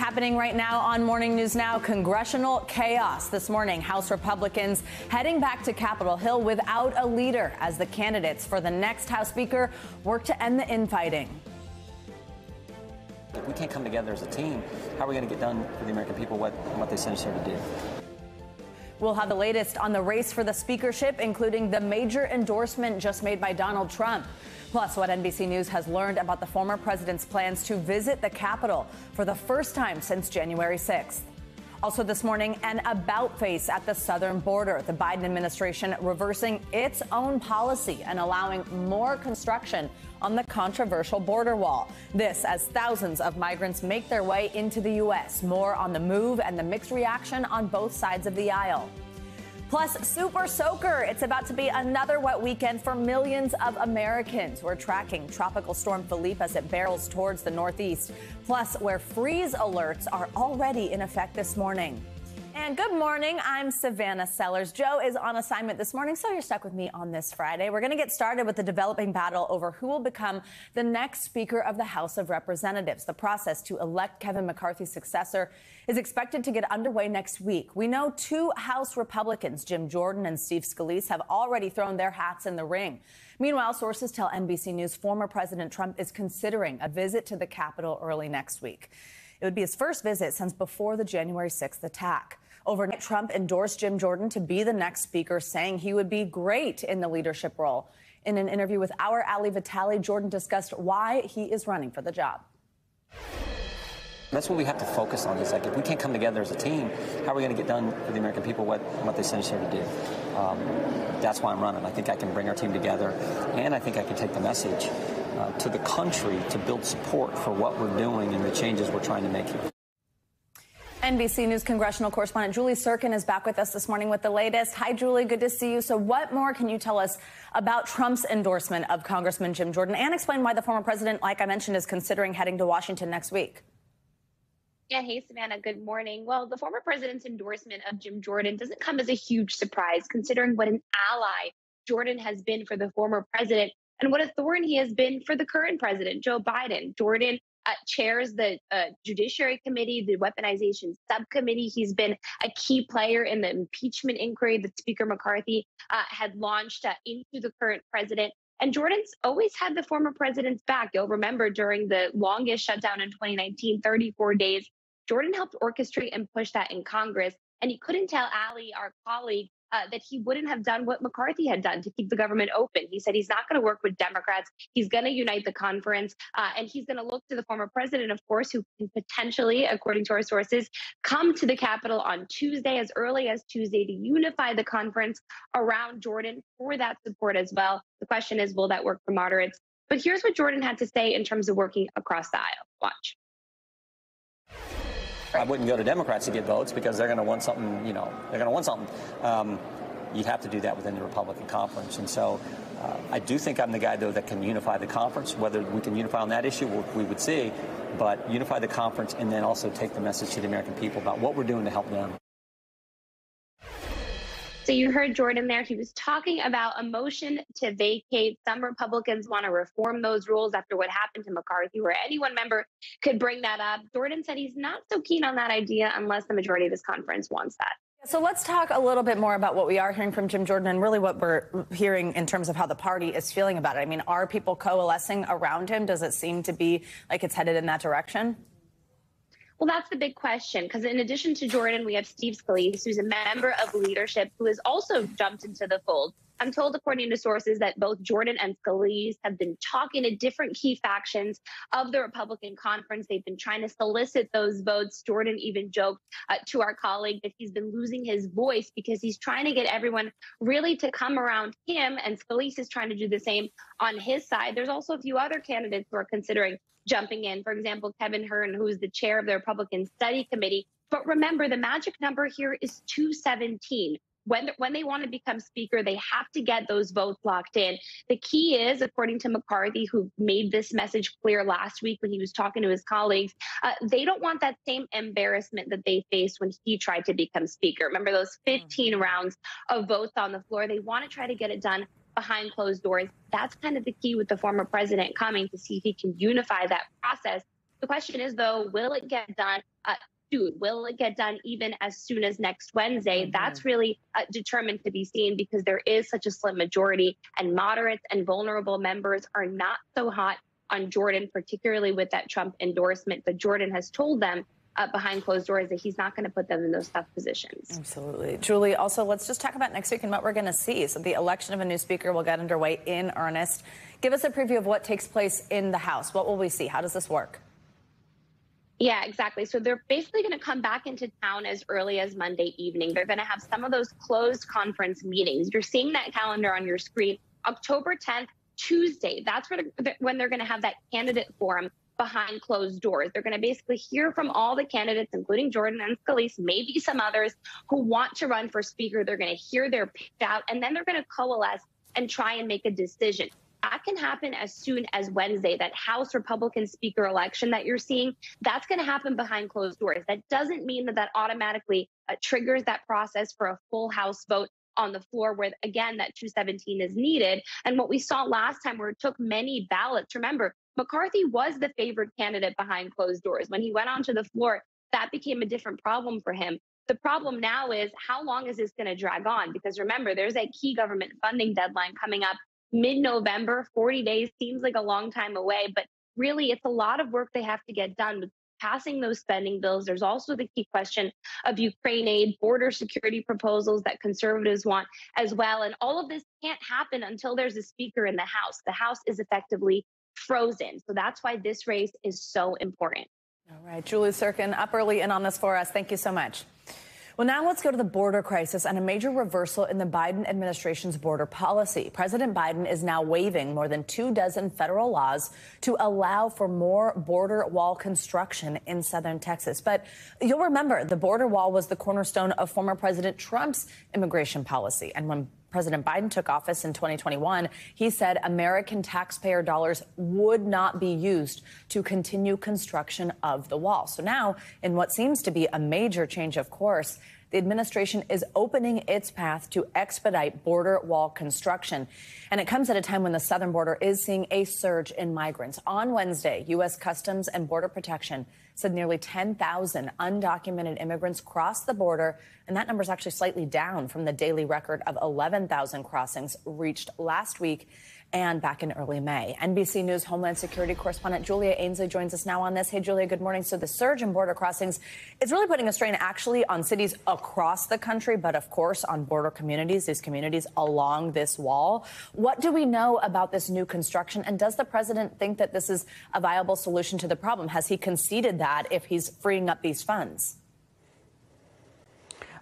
happening right now on Morning News Now, congressional chaos this morning. House Republicans heading back to Capitol Hill without a leader as the candidates for the next House Speaker work to end the infighting. If we can't come together as a team, how are we going to get done for the American people what they sent us here to do? We'll have the latest on the race for the speakership, including the major endorsement just made by Donald Trump. Plus, what NBC News has learned about the former president's plans to visit the Capitol for the first time since January 6th. Also this morning, an about-face at the southern border. The Biden administration reversing its own policy and allowing more construction on the controversial border wall. This as thousands of migrants make their way into the U.S. More on the move and the mixed reaction on both sides of the aisle. Plus, Super Soaker. It's about to be another wet weekend for millions of Americans. We're tracking Tropical Storm Philippe as it barrels towards the Northeast, plus where freeze alerts are already in effect this morning. And good morning, I'm Savannah Sellers. Joe is on assignment this morning, so you're stuck with me on this Friday. We're going to get started with the developing battle over who will become the next Speaker of the House of Representatives. The process to elect Kevin McCarthy's successor is expected to get underway next week. We know two House Republicans, Jim Jordan and Steve Scalise, have already thrown their hats in the ring. Meanwhile, sources tell NBC News former President Trump is considering a visit to the Capitol early next week. It would be his first visit since before the January 6th attack. Overnight, Trump endorsed Jim Jordan to be the next speaker, saying he would be great in the leadership role. In an interview with our Ali Vitali, Jordan discussed why he is running for the job. That's what we have to focus on. It's like, if we can't come together as a team, how are we going to get done for the American people what they sent us here to do? That's why I'm running. I think I can bring our team together, and I think I can take the message to the country to build support for what we're doing and the changes we're trying to make here. NBC News congressional correspondent Julie Tsirkin is back with us this morning with the latest. Hi, Julie. Good to see you. So what more can you tell us about Trump's endorsement of Congressman Jim Jordan, and explain why the former president, like I mentioned, is considering heading to Washington next week? Yeah. Hey, Savannah. Good morning. Well, the former president's endorsement of Jim Jordan doesn't come as a huge surprise, considering what an ally Jordan has been for the former president and what a thorn he has been for the current president, Joe Biden. Jordan chairs the Judiciary Committee, the Weaponization Subcommittee. He's been a key player in the impeachment inquiry that Speaker McCarthy had launched into the current president. And Jordan's always had the former president's back. You'll remember during the longest shutdown in 2019, 34 days, Jordan helped orchestrate and push that in Congress. And he couldn't tell Ali, our colleague, that he wouldn't have done what McCarthy had done to keep the government open. He said he's not going to work with Democrats. He's going to unite the conference, and he's going to look to the former president, of course, who can potentially, according to our sources, come to the Capitol on Tuesday, as early as Tuesday, to unify the conference around Jordan for that support as well. The question is, will that work for moderates? But here's what Jordan had to say in terms of working across the aisle. Watch. I wouldn't go to Democrats to get votes because they're going to want something, you know, they're going to want something. You'd have to do that within the Republican conference. And so I do think I'm the guy, though, that can unify the conference. Whether we can unify on that issue, we would see. But unify the conference and then also take the message to the American people about what we're doing to help them. So you heard Jordan there. He was talking about a motion to vacate. Some Republicans want to reform those rules after what happened to McCarthy, where any one member could bring that up. Jordan said he's not so keen on that idea unless the majority of this conference wants that. So let's talk a little bit more about what we are hearing from Jim Jordan and really what we're hearing in terms of how the party is feeling about it. I mean, are people coalescing around him? Does it seem to be like it's headed in that direction? Well, that's the big question, because in addition to Jordan, we have Steve Scalise, who's a member of leadership, who has also jumped into the fold. I'm told, according to sources, that both Jordan and Scalise have been talking to different key factions of the Republican conference. They've been trying to solicit those votes. Jordan even joked to our colleague that he's been losing his voice because he's trying to get everyone really to come around him, and Scalise is trying to do the same on his side. There's also a few other candidates who are considering jumping in. For example, Kevin Hearn, who is the chair of the Republican Study Committee. But remember, the magic number here is 217. When they want to become speaker, they have to get those votes locked in. The key is, according to McCarthy, who made this message clear last week when he was talking to his colleagues, they don't want that same embarrassment that they faced when he tried to become speaker. Remember those 15 rounds of votes on the floor? They want to try to get it done behind closed doors. That's kind of the key with the former president coming, to see if he can unify that process. The question is, though, will it get done soon? Will it get done even as soon as next Wednesday? Mm-hmm. That's really determined to be seen, because there is such a slim majority, and moderates and vulnerable members are not so hot on Jordan, particularly with that Trump endorsement. But Jordan has told them behind closed doors that he's not going to put them in those tough positions. Absolutely. Julie, also, let's just talk about next week and what we're going to see. So the election of a new speaker will get underway in earnest. Give us a preview of what takes place in the House. What will we see? How does this work? Yeah, exactly. So they're basically going to come back into town as early as Monday evening. They're going to have some of those closed conference meetings. You're seeing that calendar on your screen. October 10th, Tuesday, that's when they're going to have that candidate forum behind closed doors. They're going to basically hear from all the candidates, including Jordan and Scalise, maybe some others who want to run for speaker. They're going to hear their pitch out, and then they're going to coalesce and try and make a decision. That can happen as soon as Wednesday. That House Republican speaker election that you're seeing, that's going to happen behind closed doors. That doesn't mean that that automatically triggers that process for a full House vote on the floor, where, again, that 217 is needed. And what we saw last time, where it took many ballots, remember, McCarthy was the favored candidate behind closed doors. When he went onto the floor, that became a different problem for him. The problem now is, how long is this going to drag on? Because remember, there's a key government funding deadline coming up mid-November. 40 days seems like a long time away, but really it's a lot of work they have to get done with passing those spending bills. There's also the key question of Ukraine aid, border security proposals that conservatives want as well. And all of this can't happen until there's a speaker in the House. The House is effectively frozen. So that's why this race is so important. All right. Julie Tsirkin, up early and on this for us. Thank you so much. Well, now let's go to the border crisis and a major reversal in the Biden administration's border policy. President Biden is now waiving more than 24 federal laws to allow for more border wall construction in southern Texas. But you'll remember the border wall was the cornerstone of former President Trump's immigration policy. And when President Biden took office in 2021, he said American taxpayer dollars would not be used to continue construction of the wall. So now, in what seems to be a major change of course, the administration is opening its path to expedite border wall construction. And it comes at a time when the southern border is seeing a surge in migrants. On Wednesday, U.S. Customs and Border Protection said nearly 10,000 undocumented immigrants crossed the border, and that number is actually slightly down from the daily record of 11,000 crossings reached last week and back in early May. NBC News Homeland Security correspondent Julia Ainsley joins us now on this. Hey, Julia, good morning. So the surge in border crossings is really putting a strain actually on cities across the country, but of course on border communities, these communities along this wall. What do we know about this new construction? And does the president think that this is a viable solution to the problem? Has he conceded that if he's freeing up these funds?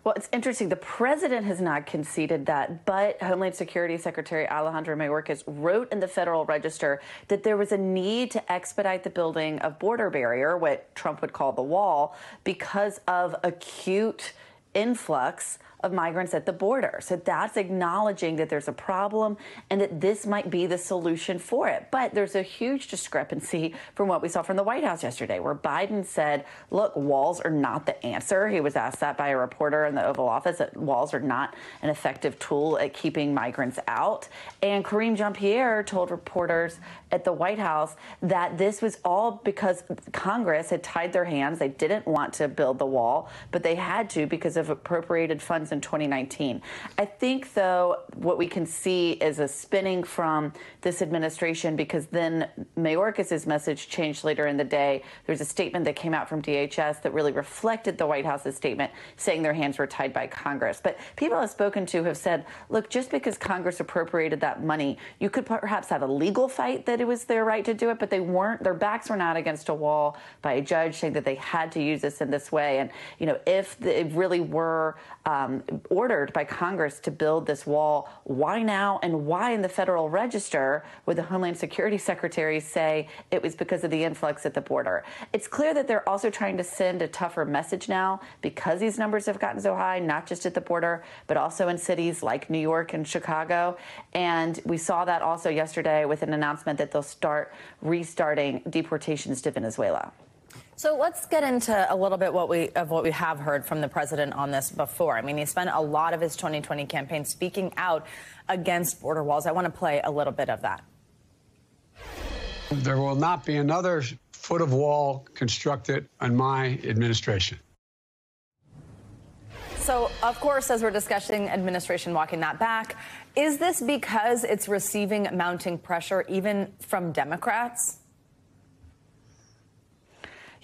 Well, it's interesting. The president has not conceded that, but Homeland Security Secretary Alejandro Mayorkas wrote in the Federal Register that there was a need to expedite the building of border barrier, what Trump would call the wall, because of acute influx of migrants at the border. So that's acknowledging that there's a problem and that this might be the solution for it. But there's a huge discrepancy from what we saw from the White House yesterday, where Biden said, look, walls are not the answer. He was asked that by a reporter in the Oval Office, that walls are not an effective tool at keeping migrants out. And Karine Jean-Pierre told reporters at the White House that this was all because Congress had tied their hands. They didn't want to build the wall, but they had to because of appropriated funds in 2019. I think, though, what we can see is a spinning from this administration, because then Mayorkas's message changed later in the day. There's a statement that came out from DHS that really reflected the White House's statement saying their hands were tied by Congress. But people I've spoken to have said, look, just because Congress appropriated that money, you could perhaps have a legal fight that it was their right to do it, but they weren't. Their backs were not against a wall by a judge saying that they had to use this in this way. And, you know, if it really were ordered by Congress to build this wall, why now? And why in the Federal Register would the Homeland Security Secretary say it was because of the influx at the border? It's clear that they're also trying to send a tougher message now, because these numbers have gotten so high, not just at the border, but also in cities like New York and Chicago. And we saw that also yesterday with an announcement that they'll start restarting deportations to Venezuela. So let's get into a little bit what we have heard from the president on this before. I mean, he spent a lot of his 2020 campaign speaking out against border walls. I want to play a little bit of that. There will not be another foot of wall constructed on my administration. So, of course, as we're discussing administration walking that back, is this because it's receiving mounting pressure even from Democrats?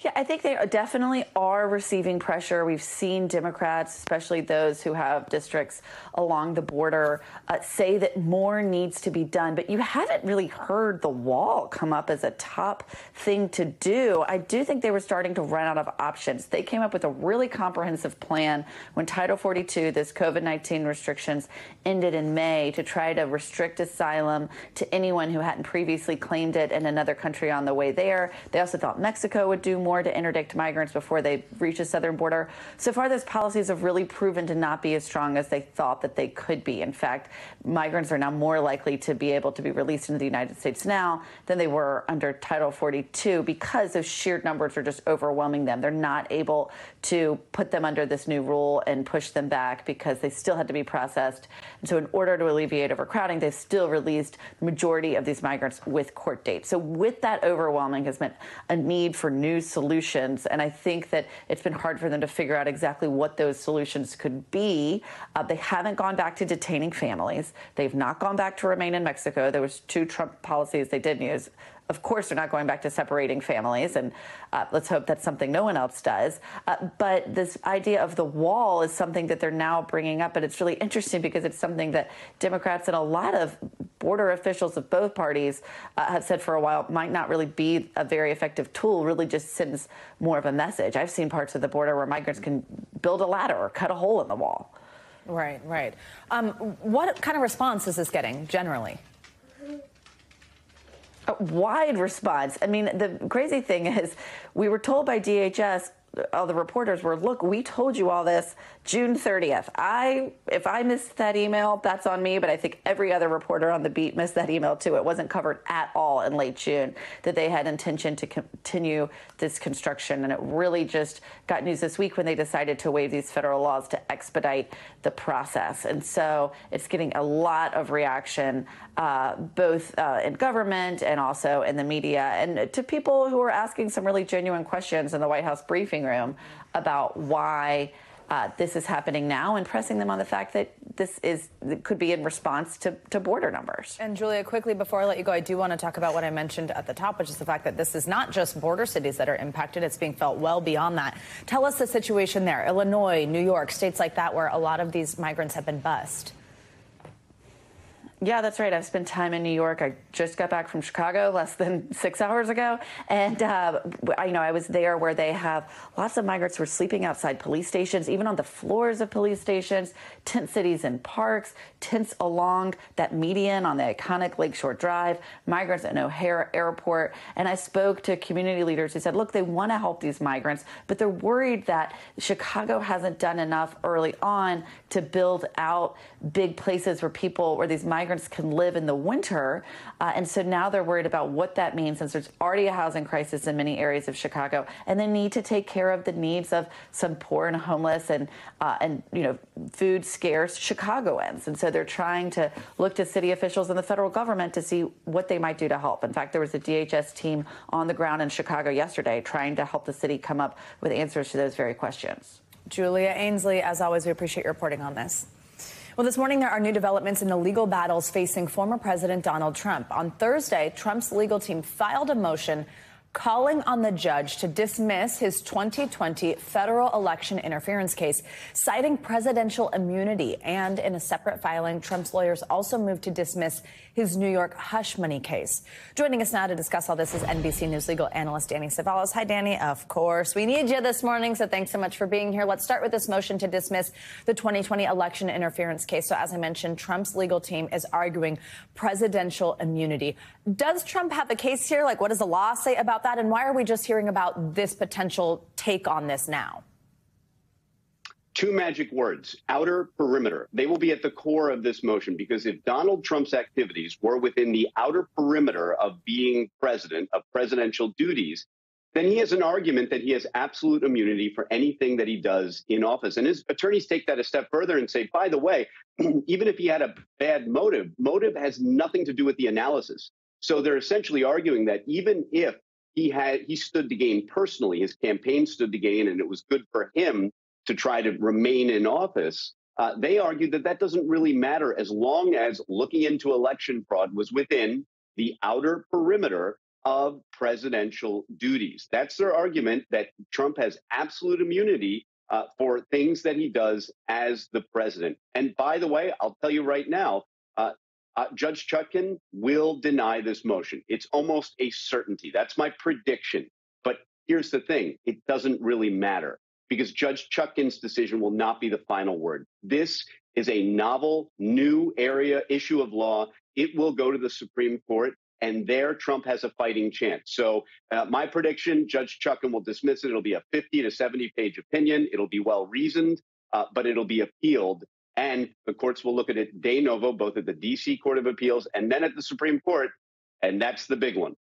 Yeah, I think they definitely are receiving pressure. We've seen Democrats, especially those who have districts along the border, say that more needs to be done. But you haven't really heard the wall come up as a top thing to do. I do think they were starting to run out of options. They came up with a really comprehensive plan when Title 42, this COVID-19 restrictions, ended in May to try to restrict asylum to anyone who hadn't previously claimed it in another country on the way there. They also thought Mexico would do more to interdict migrants before they reach the southern border. So far, those policies have really proven to not be as strong as they thought that they could be. In fact, migrants are now more likely to be able to be released into the United States now than they were under Title 42 because those sheer numbers are just overwhelming them. They're not able to put them under this new rule and push them back because they still had to be processed. And so in order to alleviate overcrowding, they've still released the majority of these migrants with court dates. So with that overwhelming has meant a need for new solutions, and I think that it's been hard for them to figure out exactly what those solutions could be. They haven't gone back to detaining families. They've not gone back to remain in Mexico. There was 2 Trump policies they did use. Of course, they're not going back to separating families, and let's hope that's something no one else does. But this idea of the wall is something that they're now bringing up, and it's really interesting because it's something that Democrats and a lot of border officials of both parties have said for a while might not really be a very effective tool, really just sends more of a message. I've seen parts of the border where migrants can build a ladder or cut a hole in the wall. Right, right. What kind of response is this getting generally? A wide response. I mean, the crazy thing is we were told by DHS, all the reporters were, look, we told you all this June 30th. If I missed that email, that's on me. But I think every other reporter on the beat missed that email, too. It wasn't covered at all in late June that they had intention to continue this construction. And it really just got news this week when they decided to waive these federal laws to expedite the process. And so it's getting a lot of reaction, both in government and also in the media and to people who are asking some really genuine questions in the White House briefing room about why this is happening now and pressing them on the fact that this is could be in response to border numbers. And Julia, quickly before I let you go, I do want to talk about what I mentioned at the top, which is the fact that this is not just border cities that are impacted. It's being felt well beyond that. Tell us the situation there, Illinois, New York, states like that where a lot of these migrants have been bused. Yeah, that's right. I've spent time in New York. I just got back from Chicago less than 6 hours ago. And, I was there where they have lots of migrants who are sleeping outside police stations, even on the floors of police stations, tent cities and parks, tents along that median on the iconic Lakeshore Drive, migrants at O'Hare Airport. And I spoke to community leaders who said, look, they want to help these migrants, but they're worried that Chicago hasn't done enough early on to build out big places where these migrants can live in the winter. And so now they're worried about what that means since there's already a housing crisis in many areas of Chicago, and they need to take care of the needs of some poor and homeless and food scarce Chicagoans. And so they're trying to look to city officials and the federal government to see what they might do to help. In fact, there was a DHS team on the ground in Chicago yesterday trying to help the city come up with answers to those very questions. Julia Ainsley, as always, we appreciate your reporting on this. Well, this morning, there are new developments in the legal battles facing former President Donald Trump. On Thursday, Trump's legal team filed a motion calling on the judge to dismiss his 2020 federal election interference case, citing presidential immunity. And in a separate filing, Trump's lawyers also moved to dismiss his New York hush money case. Joining us now to discuss all this is NBC News legal analyst Danny Cevallos. Hi, Danny. Of course, we need you this morning, so thanks so much for being here. Let's start with this motion to dismiss the 2020 election interference case. So as I mentioned, Trump's legal team is arguing presidential immunity. Does Trump have a case here? Like, what does the law say about that, and why are we just hearing about this potential take on this now? Two magic words: outer perimeter. They will be at the core of this motion, because if Donald Trump's activities were within the outer perimeter of being president, of presidential duties, then he has an argument that he has absolute immunity for anything that he does in office. And his attorneys take that a step further and say, by the way, even if he had a bad motive, has nothing to do with the analysis. So they're essentially arguing that even if he stood to gain personally, his campaign stood to gain, and it was good for him to try to remain in office, they argued that that doesn't really matter as long as looking into election fraud was within the outer perimeter of presidential duties. That's their argument, that Trump has absolute immunity for things that he does as the president. And by the way, I'll tell you right now, Judge Chutkan will deny this motion. It's almost a certainty. That's my prediction. But here's the thing. It doesn't really matter, because Judge Chutkan's decision will not be the final word. This is a novel, new area issue of law. It will go to the Supreme Court, and there Trump has a fighting chance. So my prediction, Judge Chutkan will dismiss it. It'll be a 50 to 70-page opinion. It'll be well-reasoned, but it'll be appealed. And the courts will look at it de novo, both at the D.C. Court of Appeals and then at the Supreme Court. And that's the big one.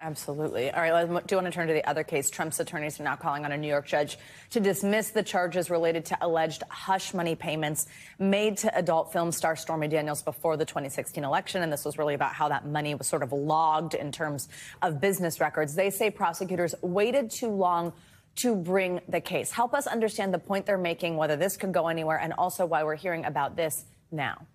Absolutely. All right. I do want to turn to the other case. Trump's attorneys are now calling on a New York judge to dismiss the charges related to alleged hush money payments made to adult film star Stormy Daniels before the 2016 election. And this was really about how that money was sort of logged in terms of business records. They say prosecutors waited too long to bring the case. Help us understand the point they're making, whether this could go anywhere, and also why we're hearing about this now.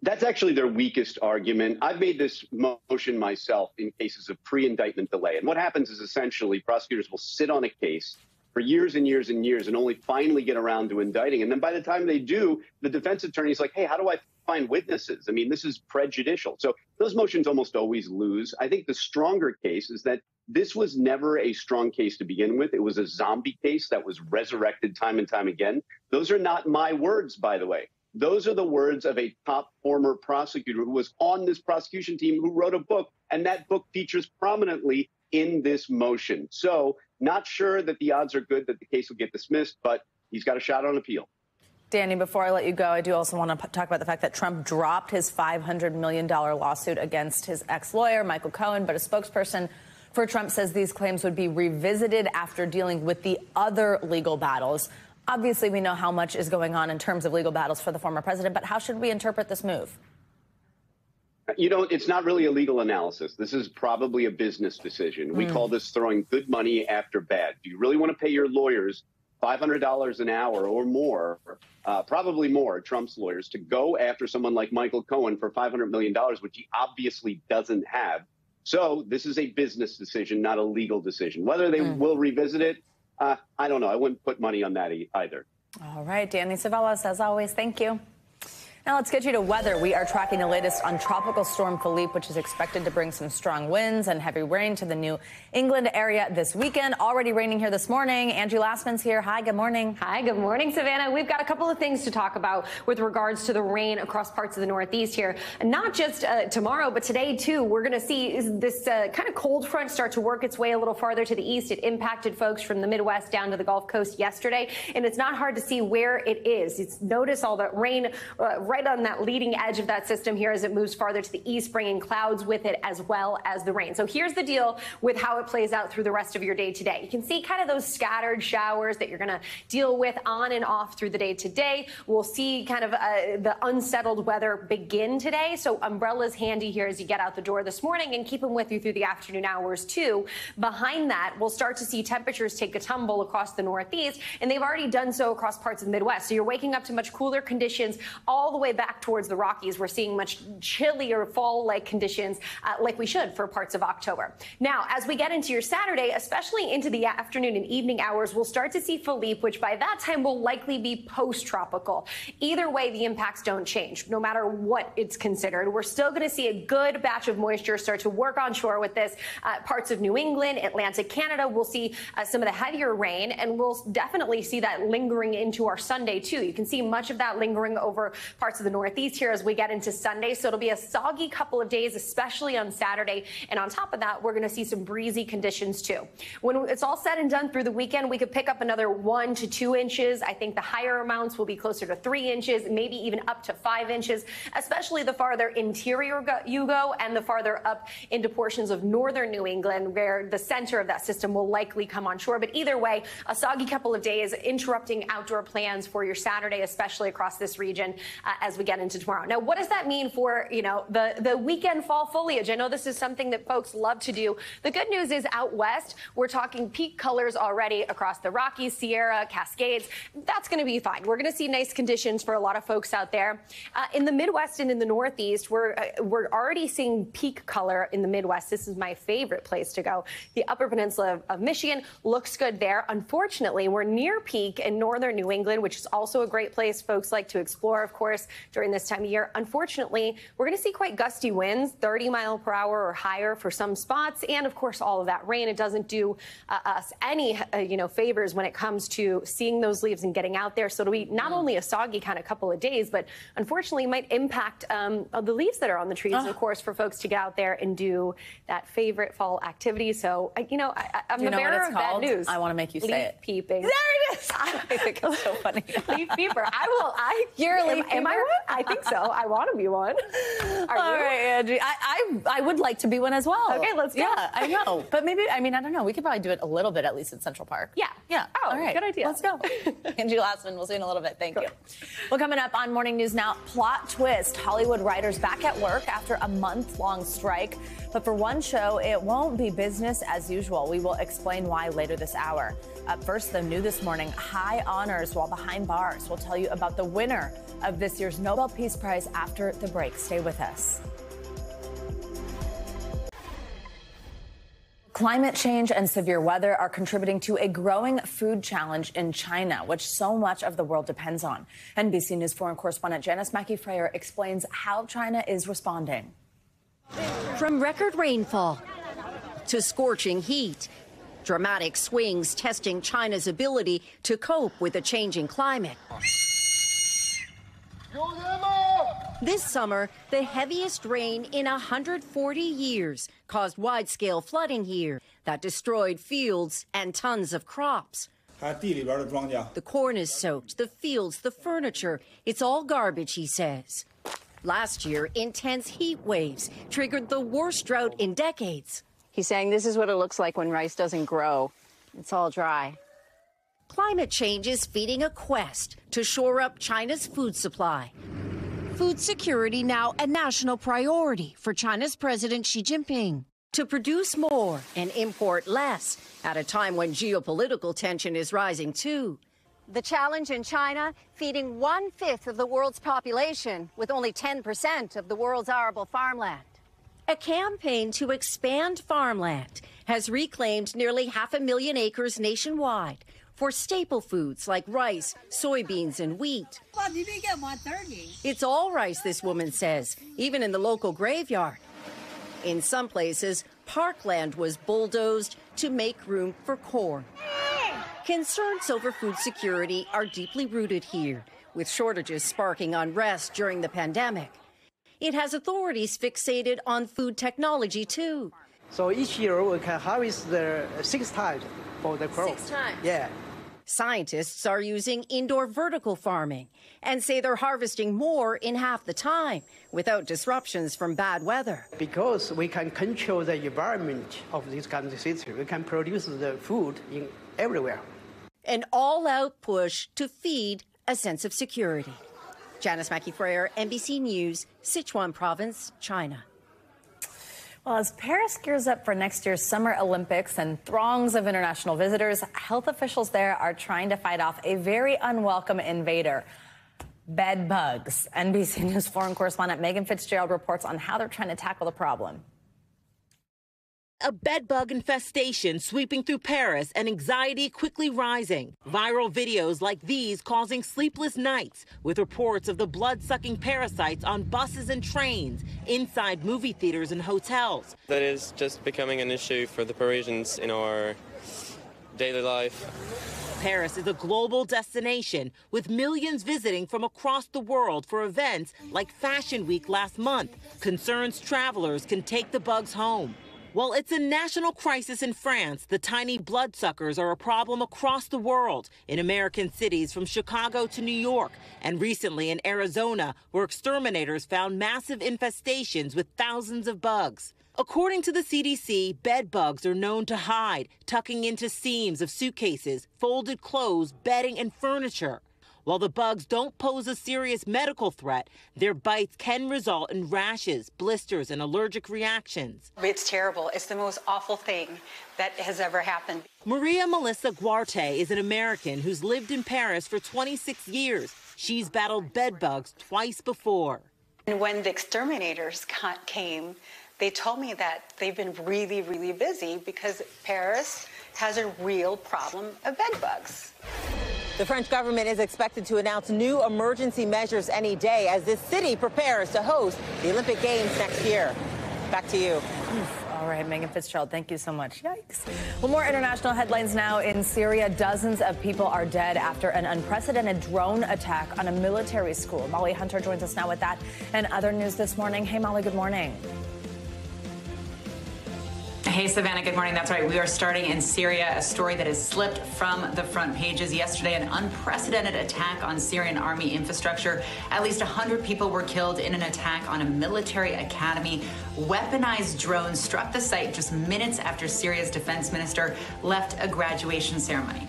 That's actually their weakest argument. I've made this motion myself in cases of pre-indictment delay. And what happens is essentially prosecutors will sit on a case for years and years and years and only finally get around to indicting. And then by the time they do, the defense attorney's like, hey, how do I find witnesses? I mean, this is prejudicial. So those motions almost always lose. I think the stronger case is that this was never a strong case to begin with. It was a zombie case that was resurrected time and time again. Those are not my words, by the way. Those are the words of a top former prosecutor who was on this prosecution team, who wrote a book, and that book features prominently in this motion. So not sure that the odds are good that the case will get dismissed, but he's got a shot on appeal. Danny, before I let you go, I do also want to talk about the fact that Trump dropped his $500 million lawsuit against his ex-lawyer, Michael Cohen, but a spokesperson for Trump says these claims would be revisited after dealing with the other legal battles. Obviously, we know how much is going on in terms of legal battles for the former president, but how should we interpret this move? You know, it's not really a legal analysis. This is probably a business decision. We call this throwing good money after bad. Do you really want to pay your lawyers $500 an hour or more, probably more, Trump's lawyers, to go after someone like Michael Cohen for $500 million, which he obviously doesn't have? So this is a business decision, not a legal decision. Whether they will revisit it, I don't know. I wouldn't put money on that either. All right, Danny Cevallos, as always, thank you. Now let's get you to weather. We are tracking the latest on Tropical Storm Philippe, which is expected to bring some strong winds and heavy rain to the New England area this weekend. Already raining here this morning. Andrew Lastman's here. Hi, good morning. Hi, good morning, Savannah. We've got a couple of things to talk about with regards to the rain across parts of the Northeast here. Not just tomorrow, but today, too. We're going to see this kind of cold front start to work its way a little farther to the east. It impacted folks from the Midwest down to the Gulf Coast yesterday, and it's not hard to see where it is. It's notice all that rain right on that leading edge of that system here as it moves farther to the east, bringing clouds with it as well as the rain. So here's the deal with how it plays out through the rest of your day today. You can see kind of those scattered showers that you're going to deal with on and off through the day today. We'll see kind of the unsettled weather begin today. So umbrellas handy here as you get out the door this morning, and keep them with you through the afternoon hours too. Behind that, we'll start to see temperatures take a tumble across the Northeast, and they've already done so across parts of the Midwest. So you're waking up to much cooler conditions all the way back towards the Rockies. We're seeing much chillier fall-like conditions like we should for parts of October. Now, as we get into your Saturday, especially into the afternoon and evening hours, we'll start to see Philippe, which by that time will likely be post-tropical. Either way, the impacts don't change, no matter what it's considered. We're still going to see a good batch of moisture start to work onshore with this. Parts of New England, Atlantic Canada, we'll see some of the heavier rain, and we'll definitely see that lingering into our Sunday, too. You can see much of that lingering over parts of the Northeast here as we get into Sunday. So it'll be a soggy couple of days, especially on Saturday. And on top of that, we're going to see some breezy conditions too. When it's all said and done through the weekend, we could pick up another 1 to 2 inches. I think the higher amounts will be closer to 3 inches, maybe even up to 5 inches, especially the farther interior you go and the farther up into portions of northern New England, where the center of that system will likely come on shore. But either way, a soggy couple of days interrupting outdoor plans for your Saturday, especially across this region. as we get into tomorrow. Now, what does that mean for, you know, the weekend fall foliage? I know this is something that folks love to do. The good news is out west, we're talking peak colors already across the Rockies, Sierra, Cascades. That's going to be fine. We're going to see nice conditions for a lot of folks out there. In the Midwest and in the Northeast, we're already seeing peak color in the Midwest. This is my favorite place to go. The Upper Peninsula of Michigan looks good there. Unfortunately, we're near peak in northern New England, which is also a great place folks like to explore, of course, during this time of year. Unfortunately, we're going to see quite gusty winds, 30-mile-per-hour or higher for some spots, and of course, all of that rain. It doesn't do us any, favors when it comes to seeing those leaves and getting out there. So it'll be not only a soggy kind of couple of days, but unfortunately, might impact the leaves that are on the trees, and of course, for folks to get out there and do that favorite fall activity. So, I'm the bearer of bad news. I want to make you say it. Leaf peeping. There it is. I think it's so funny. Leaf peeper. You're a leaf peeper? Am I one? I think so. I want to be one. All right, Angie. I would like to be one as well. Okay, let's go. Yeah, I know. But maybe, I don't know. We could probably do it a little bit, at least in Central Park. Yeah. Yeah. Oh, all right. Good idea. Let's go. Angie Lastman, we'll see you in a little bit. Thank you. Well, coming up on Morning News Now, plot twist. Hollywood writers back at work after a month-long strike. But for one show, it won't be business as usual. We will explain why later this hour. Up first, though, new this morning, high honors while behind bars. We'll tell you about the winner of this year's Nobel Peace Prize after the break. Stay with us. Climate change and severe weather are contributing to a growing food challenge in China, which so much of the world depends on. NBC News 4 correspondent Janice Mackey-Freyer explains how China is responding. From record rainfall to scorching heat, dramatic swings testing China's ability to cope with a changing climate. This summer, the heaviest rain in 140 years caused wide-scale flooding here that destroyed fields and tons of crops. The corn is soaked, the fields, the furniture. It's all garbage, he says. Last year, intense heat waves triggered the worst drought in decades. He's saying this is what it looks like when rice doesn't grow. It's all dry. Climate change is feeding a quest to shore up China's food supply. Food security now a national priority for China's President Xi Jinping. To produce more and import less at a time when geopolitical tension is rising too. The challenge in China, feeding 1/5 of the world's population with only 10% of the world's arable farmland. A campaign to expand farmland has reclaimed nearly 500,000 acres nationwide for staple foods like rice, soybeans, and wheat. It's all rice, this woman says, even in the local graveyard. In some places, parkland was bulldozed to make room for corn. Concerns over food security are deeply rooted here, with shortages sparking unrest during the pandemic. It has authorities fixated on food technology, too. So each year we can harvest the 6 times for the crop. 6 times? Yeah. Scientists are using indoor vertical farming and say they're harvesting more in half the time without disruptions from bad weather. Because we can control the environment of this kind of system, we can produce the food in everywhere. An all-out push to feed a sense of security. Janice Mackey-Freyer, NBC News, Sichuan Province, China. Well, as Paris gears up for next year's Summer Olympics and throngs of international visitors, health officials there are trying to fight off a very unwelcome invader, bed bugs. NBC News foreign correspondent Megan Fitzgerald reports on how they're trying to tackle the problem. A bed bug infestation sweeping through Paris and anxiety quickly rising. Viral videos like these causing sleepless nights with reports of the blood-sucking parasites on buses and trains, inside movie theaters and hotels. That is just becoming an issue for the Parisians in our daily life. Paris is a global destination with millions visiting from across the world for events like Fashion Week last month. Concerns travelers can take the bugs home. While it's a national crisis in France, the tiny bloodsuckers are a problem across the world in American cities from Chicago to New York, and recently in Arizona, where exterminators found massive infestations with thousands of bugs. According to the CDC, bed bugs are known to hide, tucking into seams of suitcases, folded clothes, bedding, and furniture. While the bugs don't pose a serious medical threat, their bites can result in rashes, blisters, and allergic reactions. It's terrible. It's the most awful thing that has ever happened. Maria Melissa Guarte is an American who's lived in Paris for 26 years. She's battled bed bugs twice before. And when the exterminators came, they told me that they've been really, really busy because Paris has a real problem of bed bugs. The French government is expected to announce new emergency measures any day as this city prepares to host the Olympic Games next year. Back to you. All right, Megan Fitzgerald, thank you so much. Yikes. Well, more international headlines now. In Syria, dozens of people are dead after an unprecedented drone attack on a military school. Molly Hunter joins us now with that and other news this morning. Hey, Molly, good morning. Hey, Savannah, good morning. That's right. We are starting in Syria, a story that has slipped from the front pages. Yesterday, an unprecedented attack on Syrian army infrastructure. At least 100 people were killed in an attack on a military academy. Weaponized drones struck the site just minutes after Syria's defense minister left a graduation ceremony.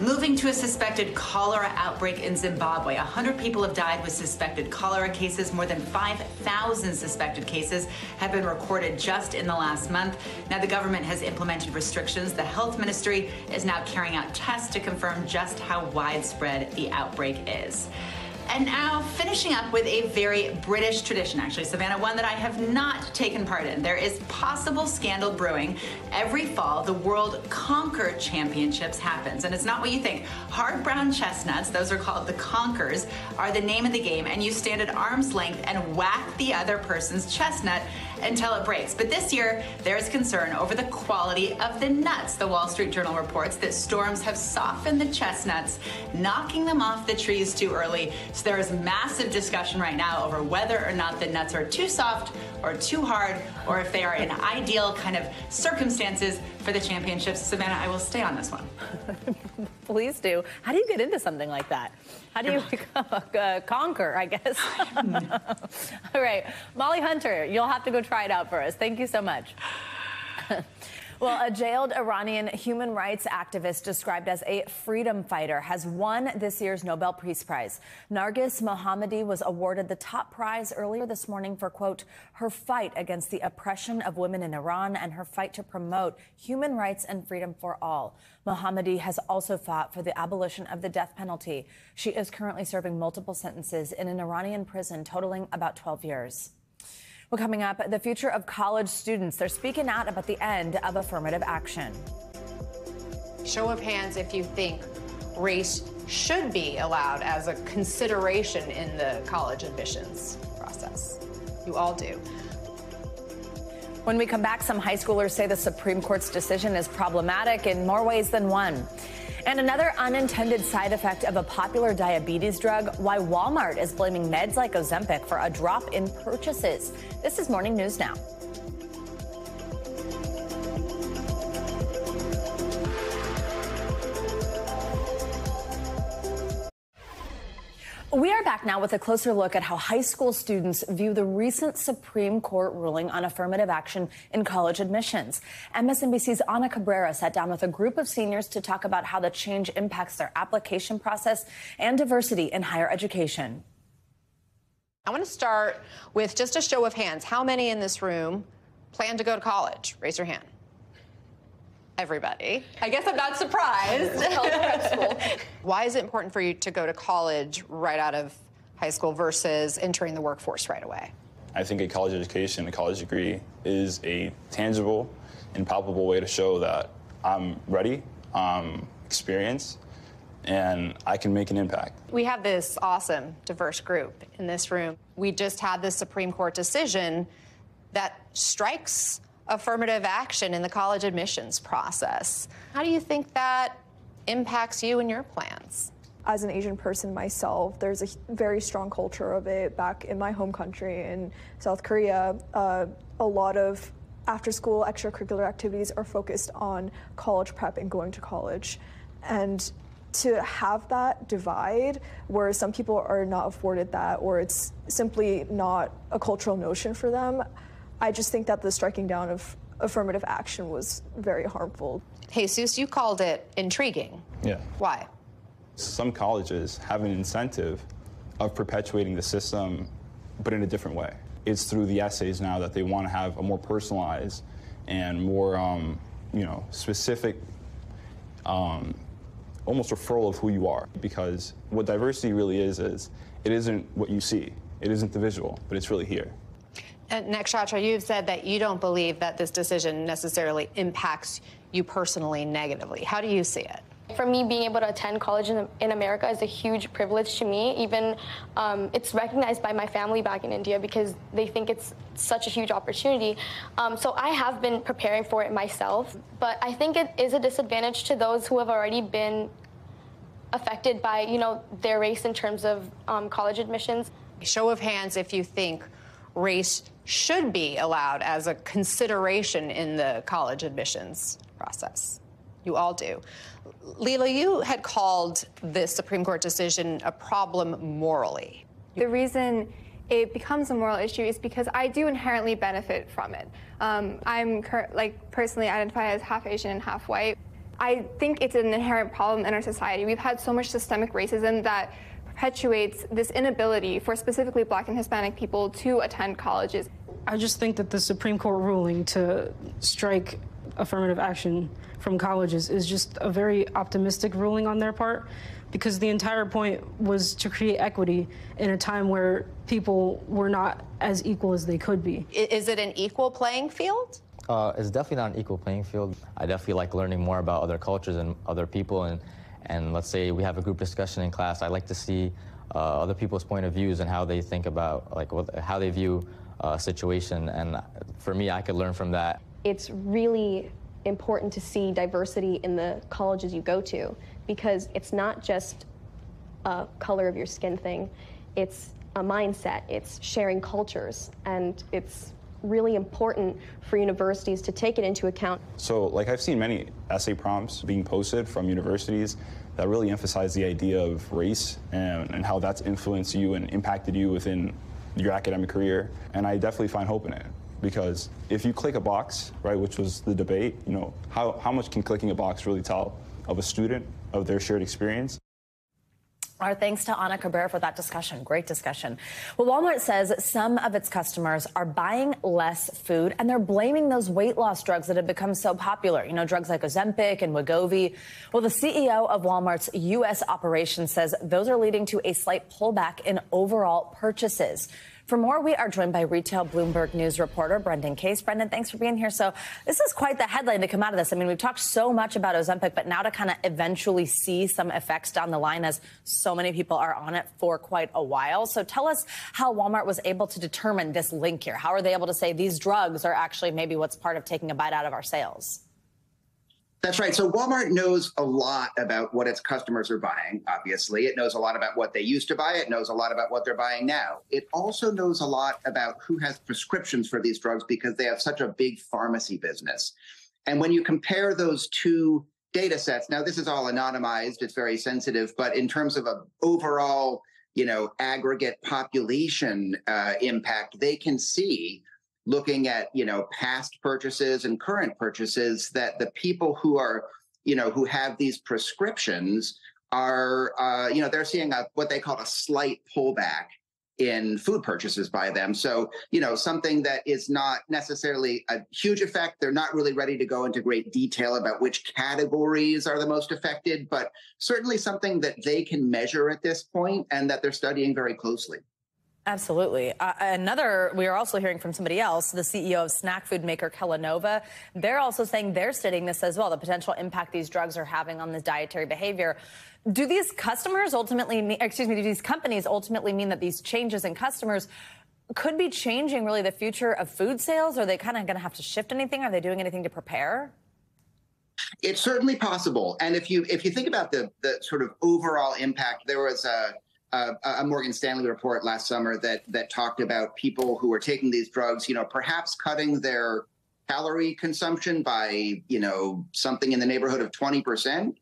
Moving to a suspected cholera outbreak in Zimbabwe. 100 people have died with suspected cholera cases. More than 5,000 suspected cases have been recorded just in the last month. Now the government has implemented restrictions. The health ministry is now carrying out tests to confirm just how widespread the outbreak is. And now finishing up with a very British tradition, actually, Savannah, one that I have not taken part in. There is possible scandal brewing. Every fall, the World Conker Championships happens, and it's not what you think. Hard brown chestnuts, those are called the conkers, are the name of the game, and you stand at arm's length and whack the other person's chestnut until it breaks. But this year, there is concern over the quality of the nuts. The Wall Street Journal reports that storms have softened the chestnuts, knocking them off the trees too early. So there is massive discussion right now over whether or not the nuts are too soft or too hard, or if they are in ideal kind of circumstances for the championships. Savannah, I will stay on this one. Please do. How do you get into something like that? How do you become a conqueror, I guess? All right. Molly Hunter, you'll have to go try it out for us. Thank you so much. Well, a jailed Iranian human rights activist described as a freedom fighter has won this year's Nobel Peace Prize. Nargis Mohammadi was awarded the top prize earlier this morning for, quote, her fight against the oppression of women in Iran and her fight to promote human rights and freedom for all. Mohammadi has also fought for the abolition of the death penalty. She is currently serving multiple sentences in an Iranian prison totaling about 12 years. Well, coming up, the future of college students. They're speaking out about the end of affirmative action. Show of hands if you think race should be allowed as a consideration in the college admissions process. You all do. When we come back, some high schoolers say the Supreme Court's decision is problematic in more ways than one. And another unintended side effect of a popular diabetes drug, why Walmart is blaming meds like Ozempic for a drop in purchases. This is Morning News Now. We are back now with a closer look at how high school students view the recent Supreme Court ruling on affirmative action in college admissions. MSNBC's Ana Cabrera sat down with a group of seniors to talk about how the change impacts their application process and diversity in higher education. I want to start with just a show of hands. How many in this room plan to go to college? Raise your hand. Everybody. I guess I'm not surprised. Why is it important for you to go to college right out of high school versus entering the workforce right away? I think a college education, a college degree, is a tangible and palpable way to show that I'm ready, experienced, and I can make an impact. We have this awesome, diverse group in this room. We just had this Supreme Court decision that strikes affirmative action in the college admissions process. How do you think that impacts you and your plans? As an Asian person myself, there's a very strong culture of it back in my home country, in South Korea. A lot of after-school extracurricular activities are focused on college prep and going to college. And to have that divide where some people are not afforded that, or it's simply not a cultural notion for them, I just think that the striking down of affirmative action was very harmful. Jesus, you called it intriguing. Yeah. Why? Some colleges have an incentive of perpetuating the system, but in a different way. It's through the essays now that they want to have a more personalized and more, specific, almost referral of who you are. Because what diversity really is it isn't what you see. It isn't the visual, but it's really here. Nakshatra, you've said that you don't believe that this decision necessarily impacts you personally negatively. How do you see it? For me, being able to attend college in America is a huge privilege to me. Even it's recognized by my family back in India because they think it's such a huge opportunity. So I have been preparing for it myself. But I think it is a disadvantage to those who have already been affected by, their race in terms of college admissions. Show of hands if you think race should be allowed as a consideration in the college admissions process. You all do. Leila, you had called this Supreme Court decision a problem morally. The reason it becomes a moral issue is because I do inherently benefit from it. I'm personally identify as half Asian and half white. I think it's an inherent problem in our society. We've had so much systemic racism that perpetuates this inability for specifically Black and Hispanic people to attend colleges. I just think that the Supreme Court ruling to strike affirmative action from colleges is just a very optimistic ruling on their part, because the entire point was to create equity in a time where people were not as equal as they could be. Is it an equal playing field? It's definitely not an equal playing field. I definitely like learning more about other cultures and other people, and let's say we have a group discussion in class. I like to see other people's point of views and how they think about how they view a situation, and for me, I could learn from that. It's really important to see diversity in the colleges you go to, because it's not just a color of your skin thing. It's a mindset, it's sharing cultures, and it's really important for universities to take it into account. So, I've seen many essay prompts being posted from universities that really emphasize the idea of race and how that's influenced you and impacted you within your academic career, and I definitely find hope in it. Because if you click a box, right, which was the debate, how much can clicking a box really tell of a student, of their shared experience? Our thanks to Ana Cabrera for that discussion. Great discussion. Well, Walmart says some of its customers are buying less food, and they're blaming those weight loss drugs that have become so popular, drugs like Ozempic and Wegovy. Well, the CEO of Walmart's U.S. operations says those are leading to a slight pullback in overall purchases. For more, we are joined by Retail Bloomberg News reporter Brendan Case. Brendan, thanks for being here. So this is quite the headline to come out of this. I mean, we've talked so much about Ozempic, but now to kind of eventually see some effects down the line, as so many people are on it for quite a while. So tell us how Walmart was able to determine this link here. How are they able to say these drugs are actually maybe what's part of taking a bite out of our sales? That's right. So Walmart knows a lot about what its customers are buying, obviously. It knows a lot about what they used to buy. It knows a lot about what they're buying now. It also knows a lot about who has prescriptions for these drugs, because they have such a big pharmacy business. And when you compare those two data sets, now this is all anonymized, it's very sensitive, but in terms of an overall, aggregate population impact, they can see, looking at, past purchases and current purchases, that the people who are, who have these prescriptions are, they're seeing what they call a slight pullback in food purchases by them. So, something that is not necessarily a huge effect. They're not really ready to go into great detail about which categories are the most affected, but certainly something that they can measure at this point and that they're studying very closely. Absolutely. We are also hearing from somebody else, the CEO of snack food maker Kellanova. They're also saying they're studying this as well, the potential impact these drugs are having on the dietary behavior. Do these companies ultimately mean that these changes in customers could be changing really the future of food sales? Are they kind of going to have to shift anything? Are they doing anything to prepare? It's certainly possible. And if you think about the sort of overall impact, there was a Morgan Stanley report last summer that talked about people who are taking these drugs, perhaps cutting their calorie consumption by, something in the neighborhood of 20%.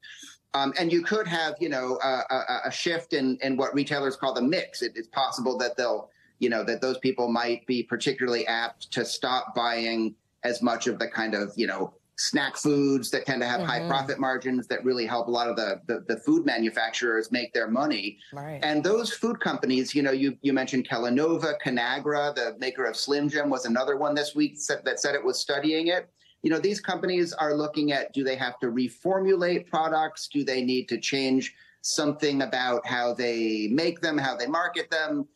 And you could have, a shift in what retailers call the mix. It's possible that that those people might be particularly apt to stop buying as much of the kind of, snack foods that tend to have high profit margins that really help a lot of the food manufacturers make their money. Right. And those food companies, you know, you mentioned Kellanova, Conagra, the maker of Slim Jim was another one this week that said it was studying it. You know, these companies are looking at, do they have to reformulate products? Do they need to change something about how they make them, how they market them?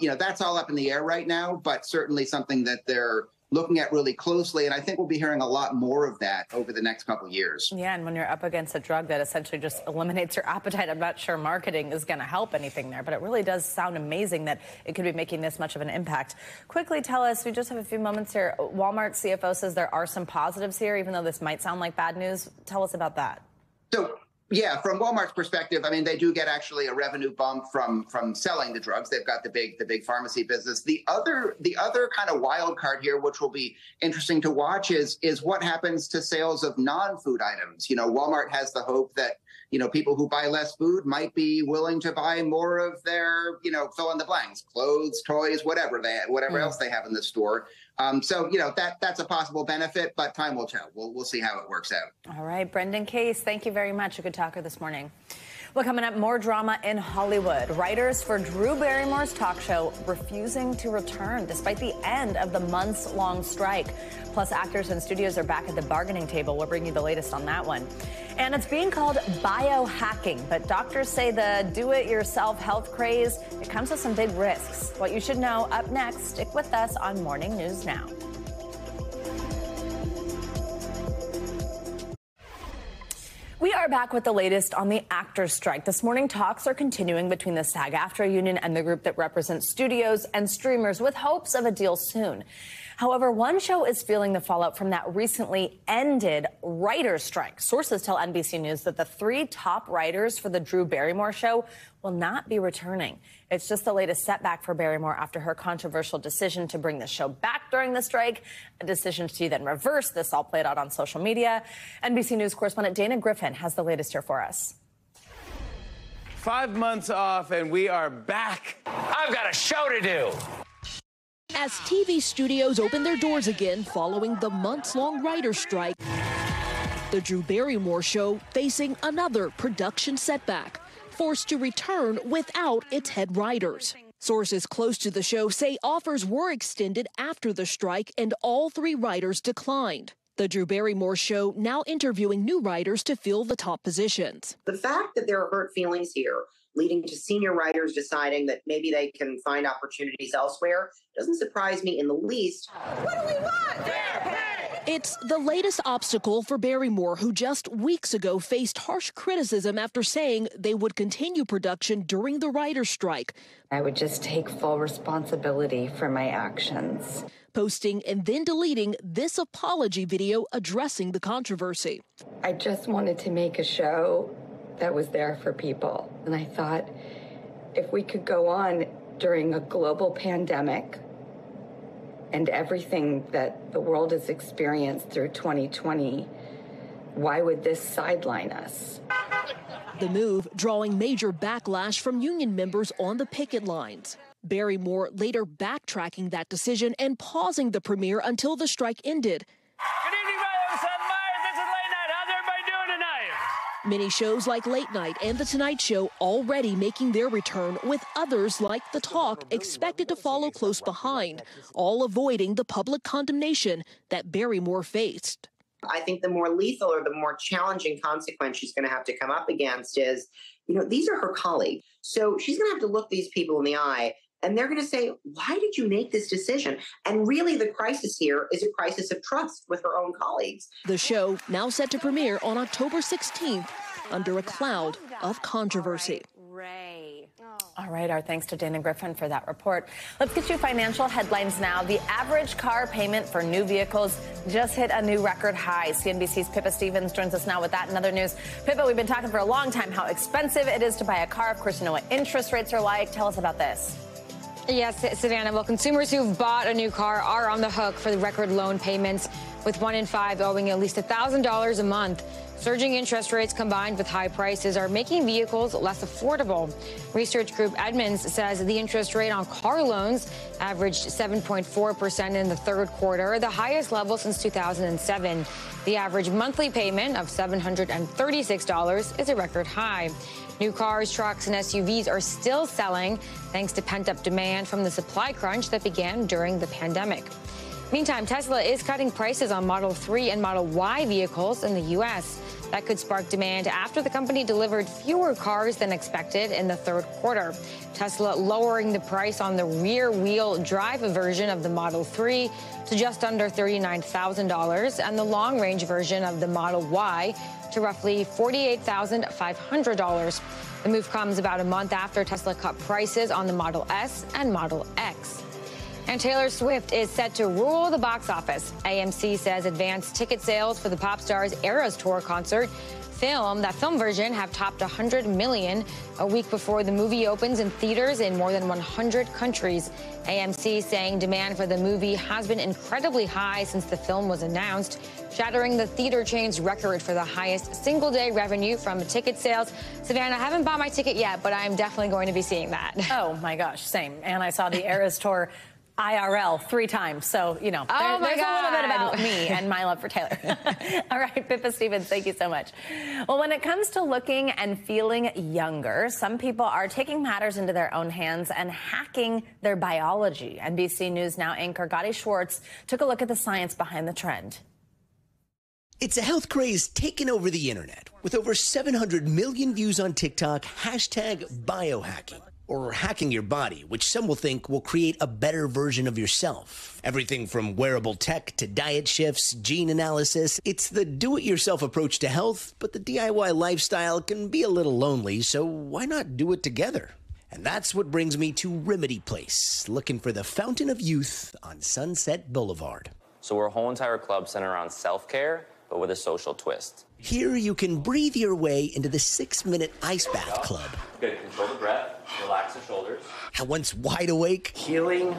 You know, that's all up in the air right now, but certainly something that they're looking at really closely. And I think we'll be hearing a lot more of that over the next couple of years. Yeah, and when you're up against a drug that essentially just eliminates your appetite, I'm not sure marketing is going to help anything there, but it really does sound amazing that it could be making this much of an impact. Quickly tell us, we just have a few moments here, Walmart CFO says there are some positives here, even though this might sound like bad news. Tell us about that. So, yeah, from Walmart's perspective, I mean, they do get actually a revenue bump from selling the drugs. They've got the big pharmacy business. The other kind of wild card here, which will be interesting to watch, is what happens to sales of non-food items. You know, Walmart has the hope that, you know, people who buy less food might be willing to buy more of their, you know, fill in the blanks, clothes, toys, whatever else they have in the store. So, you know, that's a possible benefit, but time will tell. We'll see how it works out. All right, Brendan Case, thank you very much. A good talker this morning. Well, coming up, more drama in Hollywood. Writers for Drew Barrymore's talk show refusing to return despite the end of the months-long strike. Plus, actors and studios are back at the bargaining table. We'll bring you the latest on that one. And it's being called biohacking, but doctors say the do-it-yourself health craze, it comes with some big risks. What you should know up next. Stick with us on Morning News Now. We are back with the latest on the actors' strike. This morning, talks are continuing between the SAG-AFTRA union and the group that represents studios and streamers with hopes of a deal soon. However, one show is feeling the fallout from that recently ended writers' strike. Sources tell NBC News that the three top writers for the Drew Barrymore show will not be returning. It's just the latest setback for Barrymore after her controversial decision to bring the show back during the strike, a decision she then reversed. This all played out on social media. NBC News correspondent Dana Griffin has the latest here for us. 5 months off and we are back. I've got a show to do. As TV studios open their doors again following the months-long writer's strike, the Drew Barrymore show facing another production setback, forced to return without its head writers. Sources close to the show say offers were extended after the strike and all three writers declined. The Drew Barrymore show now interviewing new writers to fill the top positions. The fact that there are hurt feelings here, leading to senior writers deciding that maybe they can find opportunities elsewhere, doesn't surprise me in the least. What do we want? Fair pay! It's the latest obstacle for Barrymore, who just weeks ago faced harsh criticism after saying they would continue production during the writer's strike. I would just take full responsibility for my actions. Posting and then deleting this apology video addressing the controversy. I just wanted to make a show that was there for people. And I thought if we could go on during a global pandemic and everything that the world has experienced through 2020, why would this sideline us? The move drawing major backlash from union members on the picket lines. Barrymore later backtracking that decision and pausing the premiere until the strike ended. Good evening, my name is Seth Meyers. This is Late Night. How's everybody doing tonight? Many shows like Late Night and The Tonight Show already making their return, with others like The Talk expected to follow close behind, all avoiding the public condemnation that Barrymore faced. I think the more lethal or the more challenging consequence she's going to have to come up against is, you know, these are her colleagues. So she's going to have to look these people in the eye and they're going to say, why did you make this decision? And really the crisis here is a crisis of trust with her own colleagues. The show now set to premiere on October 16th under a cloud of controversy. All right, our thanks to Dana Griffin for that report. Let's get you financial headlines now. The average car payment for new vehicles just hit a new record high. CNBC's Pippa Stevens joins us now with that and other news. Pippa, we've been talking for a long time how expensive it is to buy a car. Of course, you know what interest rates are like. Tell us about this. Yes, Savannah. Well, consumers who've bought a new car are on the hook for the record loan payments with 1 in 5 owing at least $1,000 a month. Surging interest rates combined with high prices are making vehicles less affordable. Research group Edmunds says the interest rate on car loans averaged 7.4% in the third quarter, the highest level since 2007. The average monthly payment of $736 is a record high. New cars, trucks, and SUVs are still selling thanks to pent-up demand from the supply crunch that began during the pandemic. Meantime, Tesla is cutting prices on Model 3 and Model Y vehicles in the U.S. That could spark demand after the company delivered fewer cars than expected in the third quarter. Tesla lowering the price on the rear-wheel drive version of the Model 3 to just under $39,000 and the long-range version of the Model Y to roughly $48,500. The move comes about a month after Tesla cut prices on the Model S and Model X. And Taylor Swift is set to rule the box office. AMC says advanced ticket sales for the pop star's Eras Tour concert film version have topped 100 million a week before the movie opens in theaters in more than 100 countries. AMC saying demand for the movie has been incredibly high since the film was announced, shattering the theater chain's record for the highest single-day revenue from ticket sales. Savannah, I haven't bought my ticket yet, but I am definitely going to be seeing that. Oh, my gosh, same. And I saw the Eras Tour IRL 3 times, so, you know, there's a little bit about me and my love for Taylor. All right, Pippa Stevens, thank you so much. Well, when it comes to looking and feeling younger, some people are taking matters into their own hands and hacking their biology. NBC News Now anchor Gadi Schwartz took a look at the science behind the trend. It's a health craze taking over the internet. With over 700 million views on TikTok, hashtag biohacking, or hacking your body, which some will think will create a better version of yourself. Everything from wearable tech to diet shifts, gene analysis. It's the do-it-yourself approach to health, but the DIY lifestyle can be a little lonely, so why not do it together? And that's what brings me to Remedy Place, looking for the Fountain of Youth on Sunset Boulevard. So our whole entire club centered around self-care, but with a social twist. Here you can breathe your way into the 6-minute ice bath club. Good, control the breath, relax the shoulders. And once wide awake, healing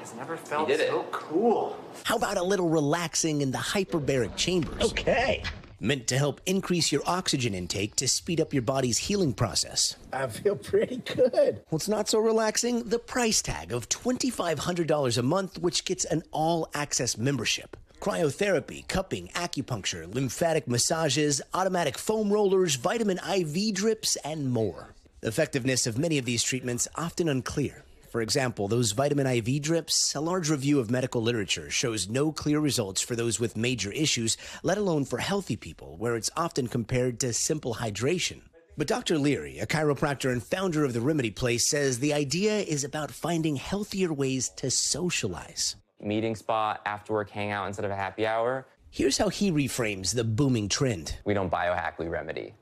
has never felt so cool. How about a little relaxing in the hyperbaric chambers? Okay. Meant to help increase your oxygen intake to speed up your body's healing process. I feel pretty good. What's not so relaxing? The price tag of $2,500 a month, which gets an all-access membership. Cryotherapy, cupping, acupuncture, lymphatic massages, automatic foam rollers, vitamin IV drips, and more. The effectiveness of many of these treatments often unclear. For example, those vitamin IV drips, a large review of medical literature shows no clear results for those with major issues, let alone for healthy people, where it's often compared to simple hydration. But Dr. Leary, a chiropractor and founder of the Remedy Place, says the idea is about finding healthier ways to socialize. Meeting spot, after work hangout instead of a happy hour. Here's how he reframes the booming trend. We don't biohack, we remedy.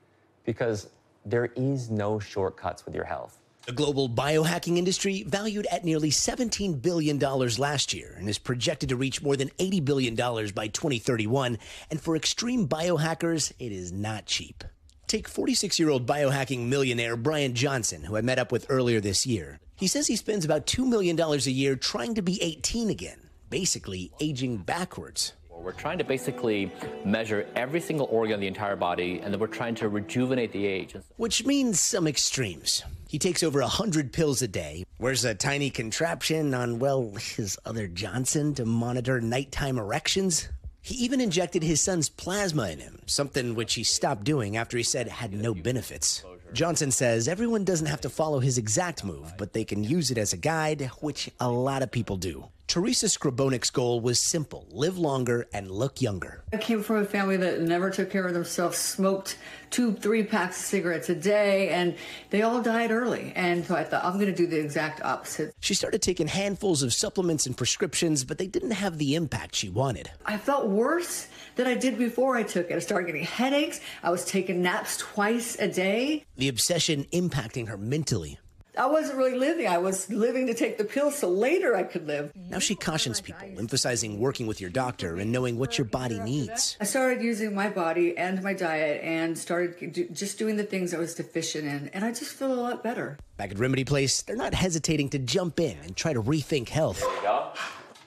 Because there is no shortcuts with your health. The global biohacking industry, valued at nearly $17 billion last year and is projected to reach more than $80 billion by 2031. And for extreme biohackers, it is not cheap. Take 46-year-old biohacking millionaire Brian Johnson, who I met up with earlier this year. He says he spends about $2 million a year trying to be 18 again. Basically aging backwards. We're trying to basically measure every single organ in the entire body, and then we're trying to rejuvenate the age. Which means some extremes. He takes over 100 pills a day, wears a tiny contraption on, well, his other Johnson to monitor nighttime erections. He even injected his son's plasma in him, something which he stopped doing after he said had no benefits. Johnson says everyone doesn't have to follow his exact move, but they can use it as a guide, which a lot of people do. Teresa Skrabonik's goal was simple: live longer and look younger. I came from a family that never took care of themselves, smoked 2-3 packs of cigarettes a day, and they all died early. And so I thought, I'm going to do the exact opposite. She started taking handfuls of supplements and prescriptions, but they didn't have the impact she wanted. I felt worse than I did before I took it. I started getting headaches. I was taking naps twice a day. The obsession impacting her mentally. I wasn't really living. I was living to take the pill so later I could live. Now she cautions people, emphasizing working with your doctor and knowing what your body needs. I started using my body and my diet and started just doing the things I was deficient in, and I just feel a lot better. Back at Remedy Place, they're not hesitating to jump in and try to rethink health. There you go.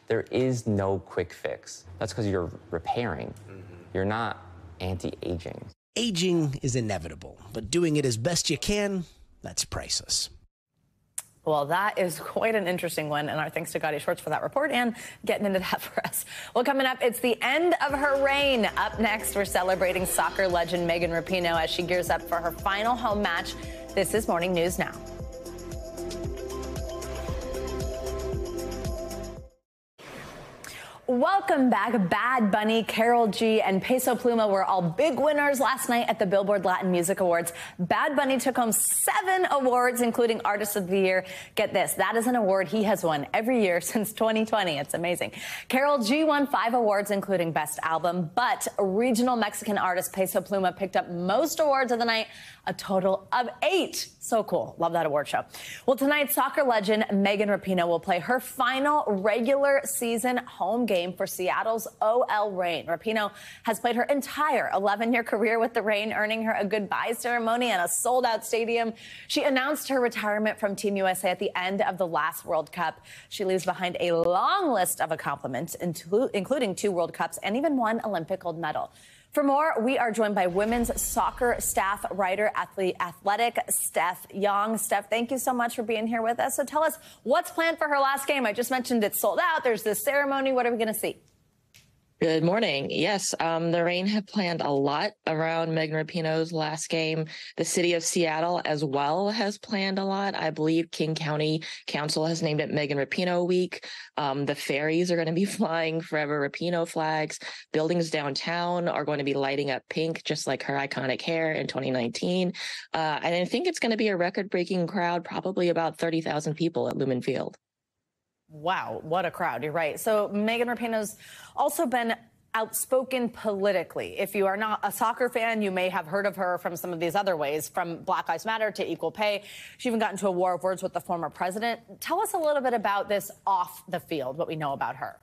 There is no quick fix. That's because you're repairing. You're not anti-aging. Aging is inevitable, but doing it as best you can, that's priceless. Well, that is quite an interesting one, and our thanks to Gadi Schwartz for that report and getting into that for us. Well, coming up, it's the end of her reign. Up next, we're celebrating soccer legend Megan Rapinoe as she gears up for her final home match. This is Morning News Now. Welcome back. Bad Bunny, Karol G, and Peso Pluma were all big winners last night at the Billboard Latin Music Awards. Bad Bunny took home 7 awards, including Artist of the Year. Get this, that is an award he has won every year since 2020. It's amazing. Karol G won 5 awards, including Best Album, but regional Mexican artist Peso Pluma picked up most awards of the night, a total of 8. So cool. Love that award show. Well, tonight, soccer legend Megan Rapinoe will play her final regular season home game for Seattle's OL Reign. Rapinoe has played her entire 11-year career with the Reign, earning her a goodbye ceremony and a sold-out stadium. She announced her retirement from Team USA at the end of the last World Cup. She leaves behind a long list of accomplishments, including 2 World Cups and even 1 Olympic gold medal. For more, we are joined by women's soccer staff writer, athletic Steph Young. Steph, thank you so much for being here with us. So tell us what's planned for her last game. I just mentioned it's sold out. There's this ceremony. What are we going to see? Good morning. Yes, the Reign have planned a lot around Megan Rapinoe's last game. The city of Seattle as well has planned a lot. I believe King County Council has named it Megan Rapinoe Week. The ferries are going to be flying Forever Rapinoe flags. Buildings downtown are going to be lighting up pink, just like her iconic hair in 2019. And I think it's going to be a record-breaking crowd, probably about 30,000 people at Lumen Field. Wow, what a crowd. You're right. So Megan Rapinoe's also been outspoken politically. If you are not a soccer fan, you may have heard of her from some of these other ways, from Black Lives Matter to equal pay. She even got into a war of words with the former president. Tell us a little bit about this off the field, what we know about her.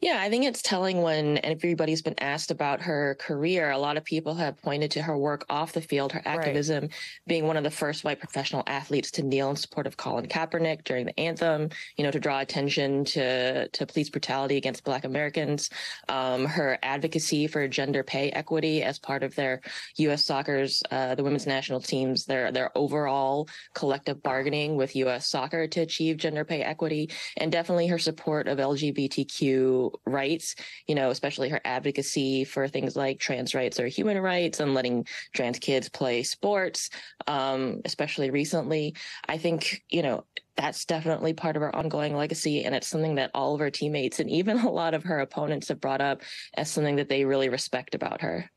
Yeah, I think it's telling when everybody's been asked about her career. A lot of people have pointed to her work off the field, her activism, being one of the first white professional athletes to kneel in support of Colin Kaepernick during the anthem, you know, to draw attention to police brutality against Black Americans, her advocacy for gender pay equity as part of their U.S. soccer's, the women's national teams, their overall collective bargaining with U.S. soccer to achieve gender pay equity, and definitely her support of LGBTQ rights, you know, especially her advocacy for things like trans rights or human rights and letting trans kids play sports, especially recently. I think, you know, that's definitely part of her ongoing legacy. And it's something that all of her teammates and even a lot of her opponents have brought up as something that they really respect about her.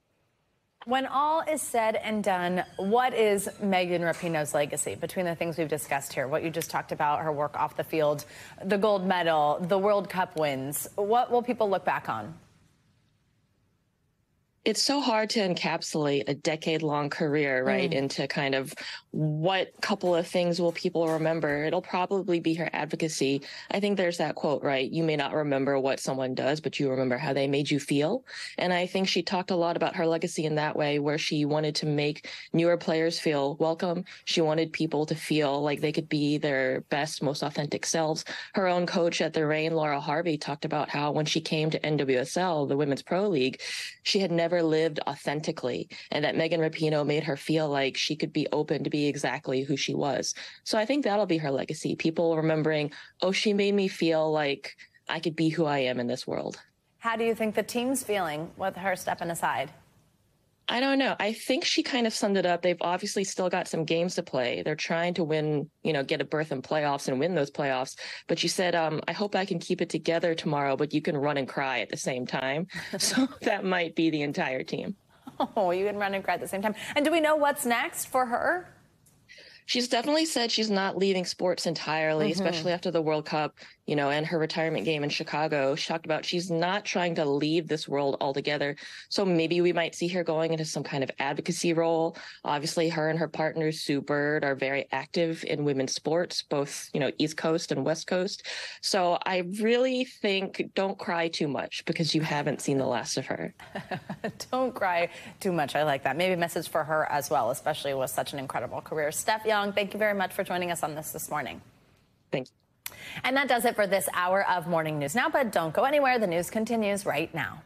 When all is said and done, what is Megan Rapinoe's legacy? Between the things we've discussed here, what you just talked about, her work off the field, the gold medal, the World Cup wins, what will people look back on? It's so hard to encapsulate a decade-long career, right, into kind of what couple of things will people remember. It'll probably be her advocacy. I think there's that quote, right, you may not remember what someone does, but you remember how they made you feel. And I think she talked a lot about her legacy in that way, where she wanted to make newer players feel welcome. She wanted people to feel like they could be their best, most authentic selves. Her own coach at the Reign, Laura Harvey, talked about how when she came to NWSL, the Women's Pro League, she had never lived authentically, and that Megan Rapinoe made her feel like she could be open to be exactly who she was. So I think that'll be her legacy. People remembering, oh, she made me feel like I could be who I am in this world. How do you think the team's feeling with her stepping aside? I don't know. I think she kind of summed it up. They've obviously still got some games to play. They're trying to win, you know, get a berth in playoffs and win those playoffs. But she said, I hope I can keep it together tomorrow, but you can run and cry at the same time. So that might be the entire team. Oh, you can run and cry at the same time. And do we know what's next for her? She's definitely said she's not leaving sports entirely, especially after the World Cup, you know, and her retirement game in Chicago. She talked about she's not trying to leave this world altogether. So maybe we might see her going into some kind of advocacy role. Obviously, her and her partner, Sue Bird, are very active in women's sports, both, you know, East Coast and West Coast. So I really think don't cry too much because you haven't seen the last of her. Don't cry too much. I like that. Maybe a message for her as well, especially with such an incredible career. Steph Young, thank you very much for joining us on this morning. Thank you. And that does it for this hour of Morning News Now, but don't go anywhere. The news continues right now.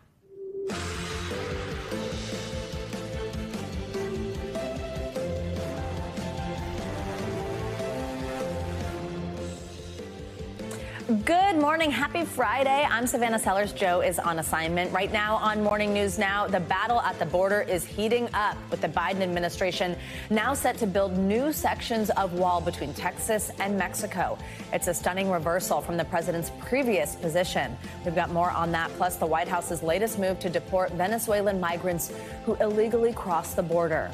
Good morning. Happy Friday. I'm Savannah Sellers. Joe is on assignment right now on Morning News Now. The battle at the border is heating up with the Biden administration now set to build new sections of wall between Texas and Mexico. It's a stunning reversal from the president's previous position. We've got more on that, plus the White House's latest move to deport Venezuelan migrants who illegally cross the border.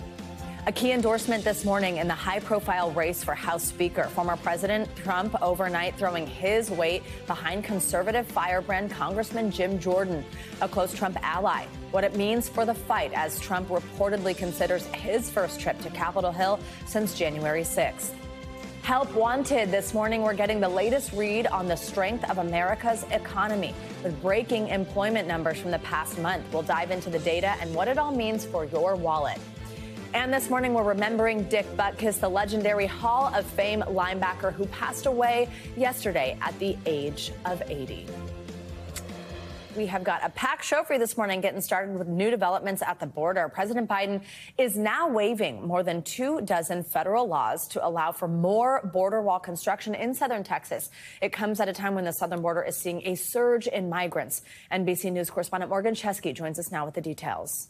A key endorsement this morning in the high-profile race for House Speaker. Former President Trump overnight throwing his weight behind conservative firebrand Congressman Jim Jordan, a close Trump ally. What it means for the fight as Trump reportedly considers his first trip to Capitol Hill since January 6th. Help wanted this morning. We're getting the latest read on the strength of America's economy with breaking employment numbers from the past month. We'll dive into the data and what it all means for your wallet. And this morning, we're remembering Dick Butkus, the legendary Hall of Fame linebacker who passed away yesterday at the age of 80. We have got a packed show for you this morning, getting started with new developments at the border. President Biden is now waiving more than 24 federal laws to allow for more border wall construction in southern Texas. It comes at a time when the southern border is seeing a surge in migrants. NBC News correspondent Morgan Chesky joins us now with the details.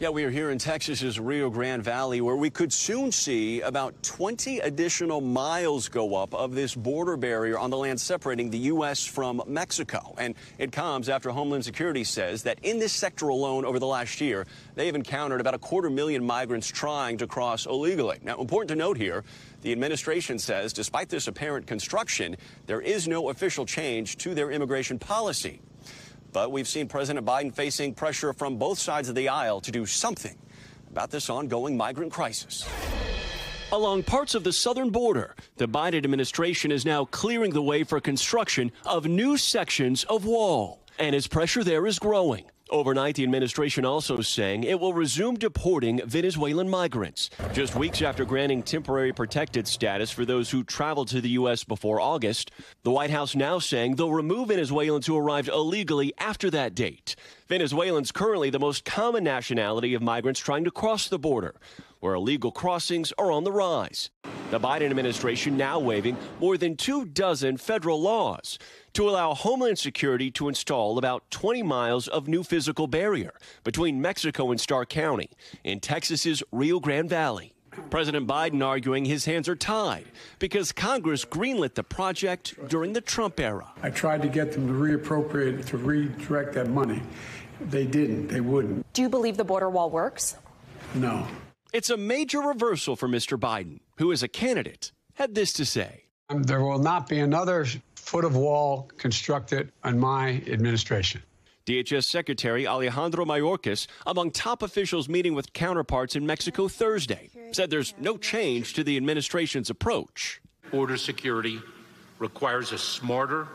Yeah, we are here in Texas's Rio Grande Valley, where we could soon see about 20 additional miles go up of this border barrier on the land separating the U.S. from Mexico. And it comes after Homeland Security says that in this sector alone over the last year, they have encountered about 250,000 migrants trying to cross illegally. Now, important to note here, the administration says despite this apparent construction, there is no official change to their immigration policy. But we've seen President Biden facing pressure from both sides of the aisle to do something about this ongoing migrant crisis. Along parts of the southern border, the Biden administration is now clearing the way for construction of new sections of wall. And as pressure there is growing, overnight, the administration also saying it will resume deporting Venezuelan migrants. Just weeks after granting temporary protected status for those who traveled to the U.S. before August, the White House now saying they'll remove Venezuelans who arrived illegally after that date. Venezuelans currently the most common nationality of migrants trying to cross the border, where illegal crossings are on the rise. The Biden administration now waiving more than 24 federal laws to allow Homeland Security to install about 20 miles of new physical barrier between Mexico and Starr County in Texas's Rio Grande Valley. President Biden arguing his hands are tied because Congress greenlit the project during the Trump era. I tried to get them to reappropriate, to redirect that money. They didn't. They wouldn't. Do you believe the border wall works? No. It's a major reversal for Mr. Biden, who as a candidate had this to say. There will not be another foot of wall constructed on my administration. DHS Secretary Alejandro Mayorkas, among top officials meeting with counterparts in Mexico Thursday, said there's no change to the administration's approach. Border security requires a smarter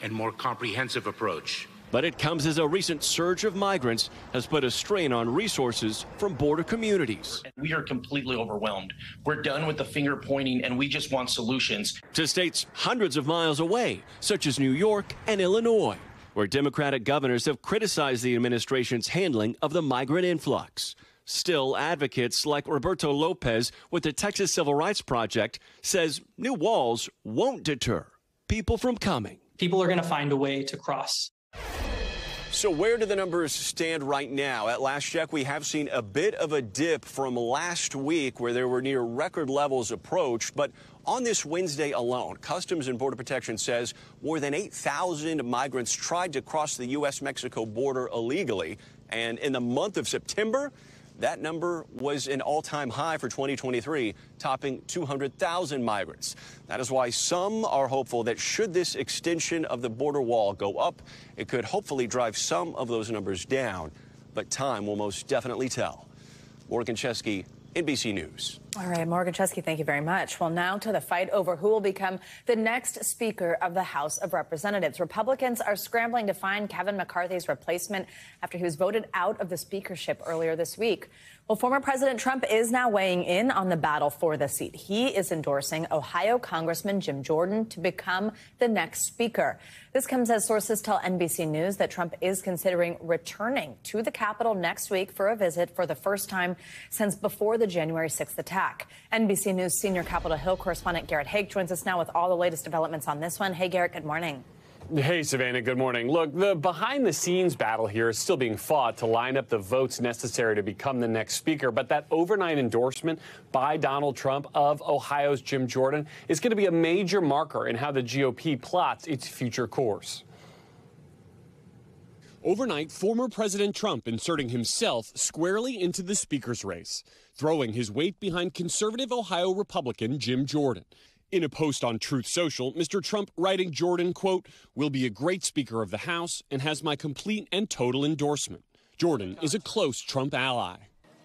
and more comprehensive approach. But it comes as a recent surge of migrants has put a strain on resources from border communities. We are completely overwhelmed. We're done with the finger pointing and we just want solutions. To states hundreds of miles away, such as New York and Illinois, where Democratic governors have criticized the administration's handling of the migrant influx. Still, advocates like Roberto Lopez with the Texas Civil Rights Project says new walls won't deter people from coming. People are going to find a way to cross. So where do the numbers stand right now? At last check, we have seen a bit of a dip from last week where there were near record levels approached. But on this Wednesday alone, Customs and Border Protection says more than 8,000 migrants tried to cross the U.S.-Mexico border illegally. And in the month of September, that number was an all-time high for 2023, topping 200,000 migrants. That is why some are hopeful that should this extension of the border wall go up, it could hopefully drive some of those numbers down. But time will most definitely tell. Morgan Chesky, NBC News. All right, Morgan Chesky, thank you very much. Well, now to the fight over who will become the next Speaker of the House of Representatives. Republicans are scrambling to find Kevin McCarthy's replacement after he was voted out of the speakership earlier this week. Well, former President Trump is now weighing in on the battle for the seat. He is endorsing Ohio Congressman Jim Jordan to become the next speaker. This comes as sources tell NBC News that Trump is considering returning to the Capitol next week for a visit for the first time since before the January 6th attack. NBC News senior Capitol Hill correspondent Garrett Haake joins us now with all the latest developments on this one. Hey, Garrett, good morning. Hey, Savannah, good morning. Look, the behind-the-scenes battle here is still being fought to line up the votes necessary to become the next speaker, but that overnight endorsement by Donald Trump of Ohio's Jim Jordan is going to be a major marker in how the GOP plots its future course. Overnight, former President Trump inserting himself squarely into the speaker's race, throwing his weight behind conservative Ohio Republican Jim Jordan. In a post on Truth Social, Mr. Trump writing Jordan, quote, will be a great Speaker of the House and has my complete and total endorsement. Jordan is a close Trump ally.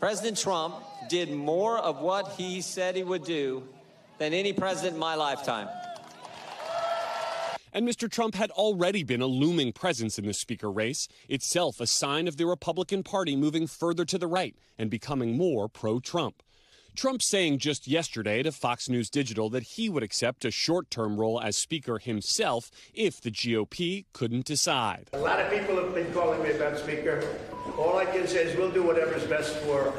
President Trump did more of what he said he would do than any president in my lifetime. And Mr. Trump had already been a looming presence in the speaker race, itself a sign of the Republican Party moving further to the right and becoming more pro-Trump. Trump saying just yesterday to Fox News Digital that he would accept a short-term role as Speaker himself if the GOP couldn't decide. A lot of people have been calling me about Speaker. All I can say is we'll do whatever's best for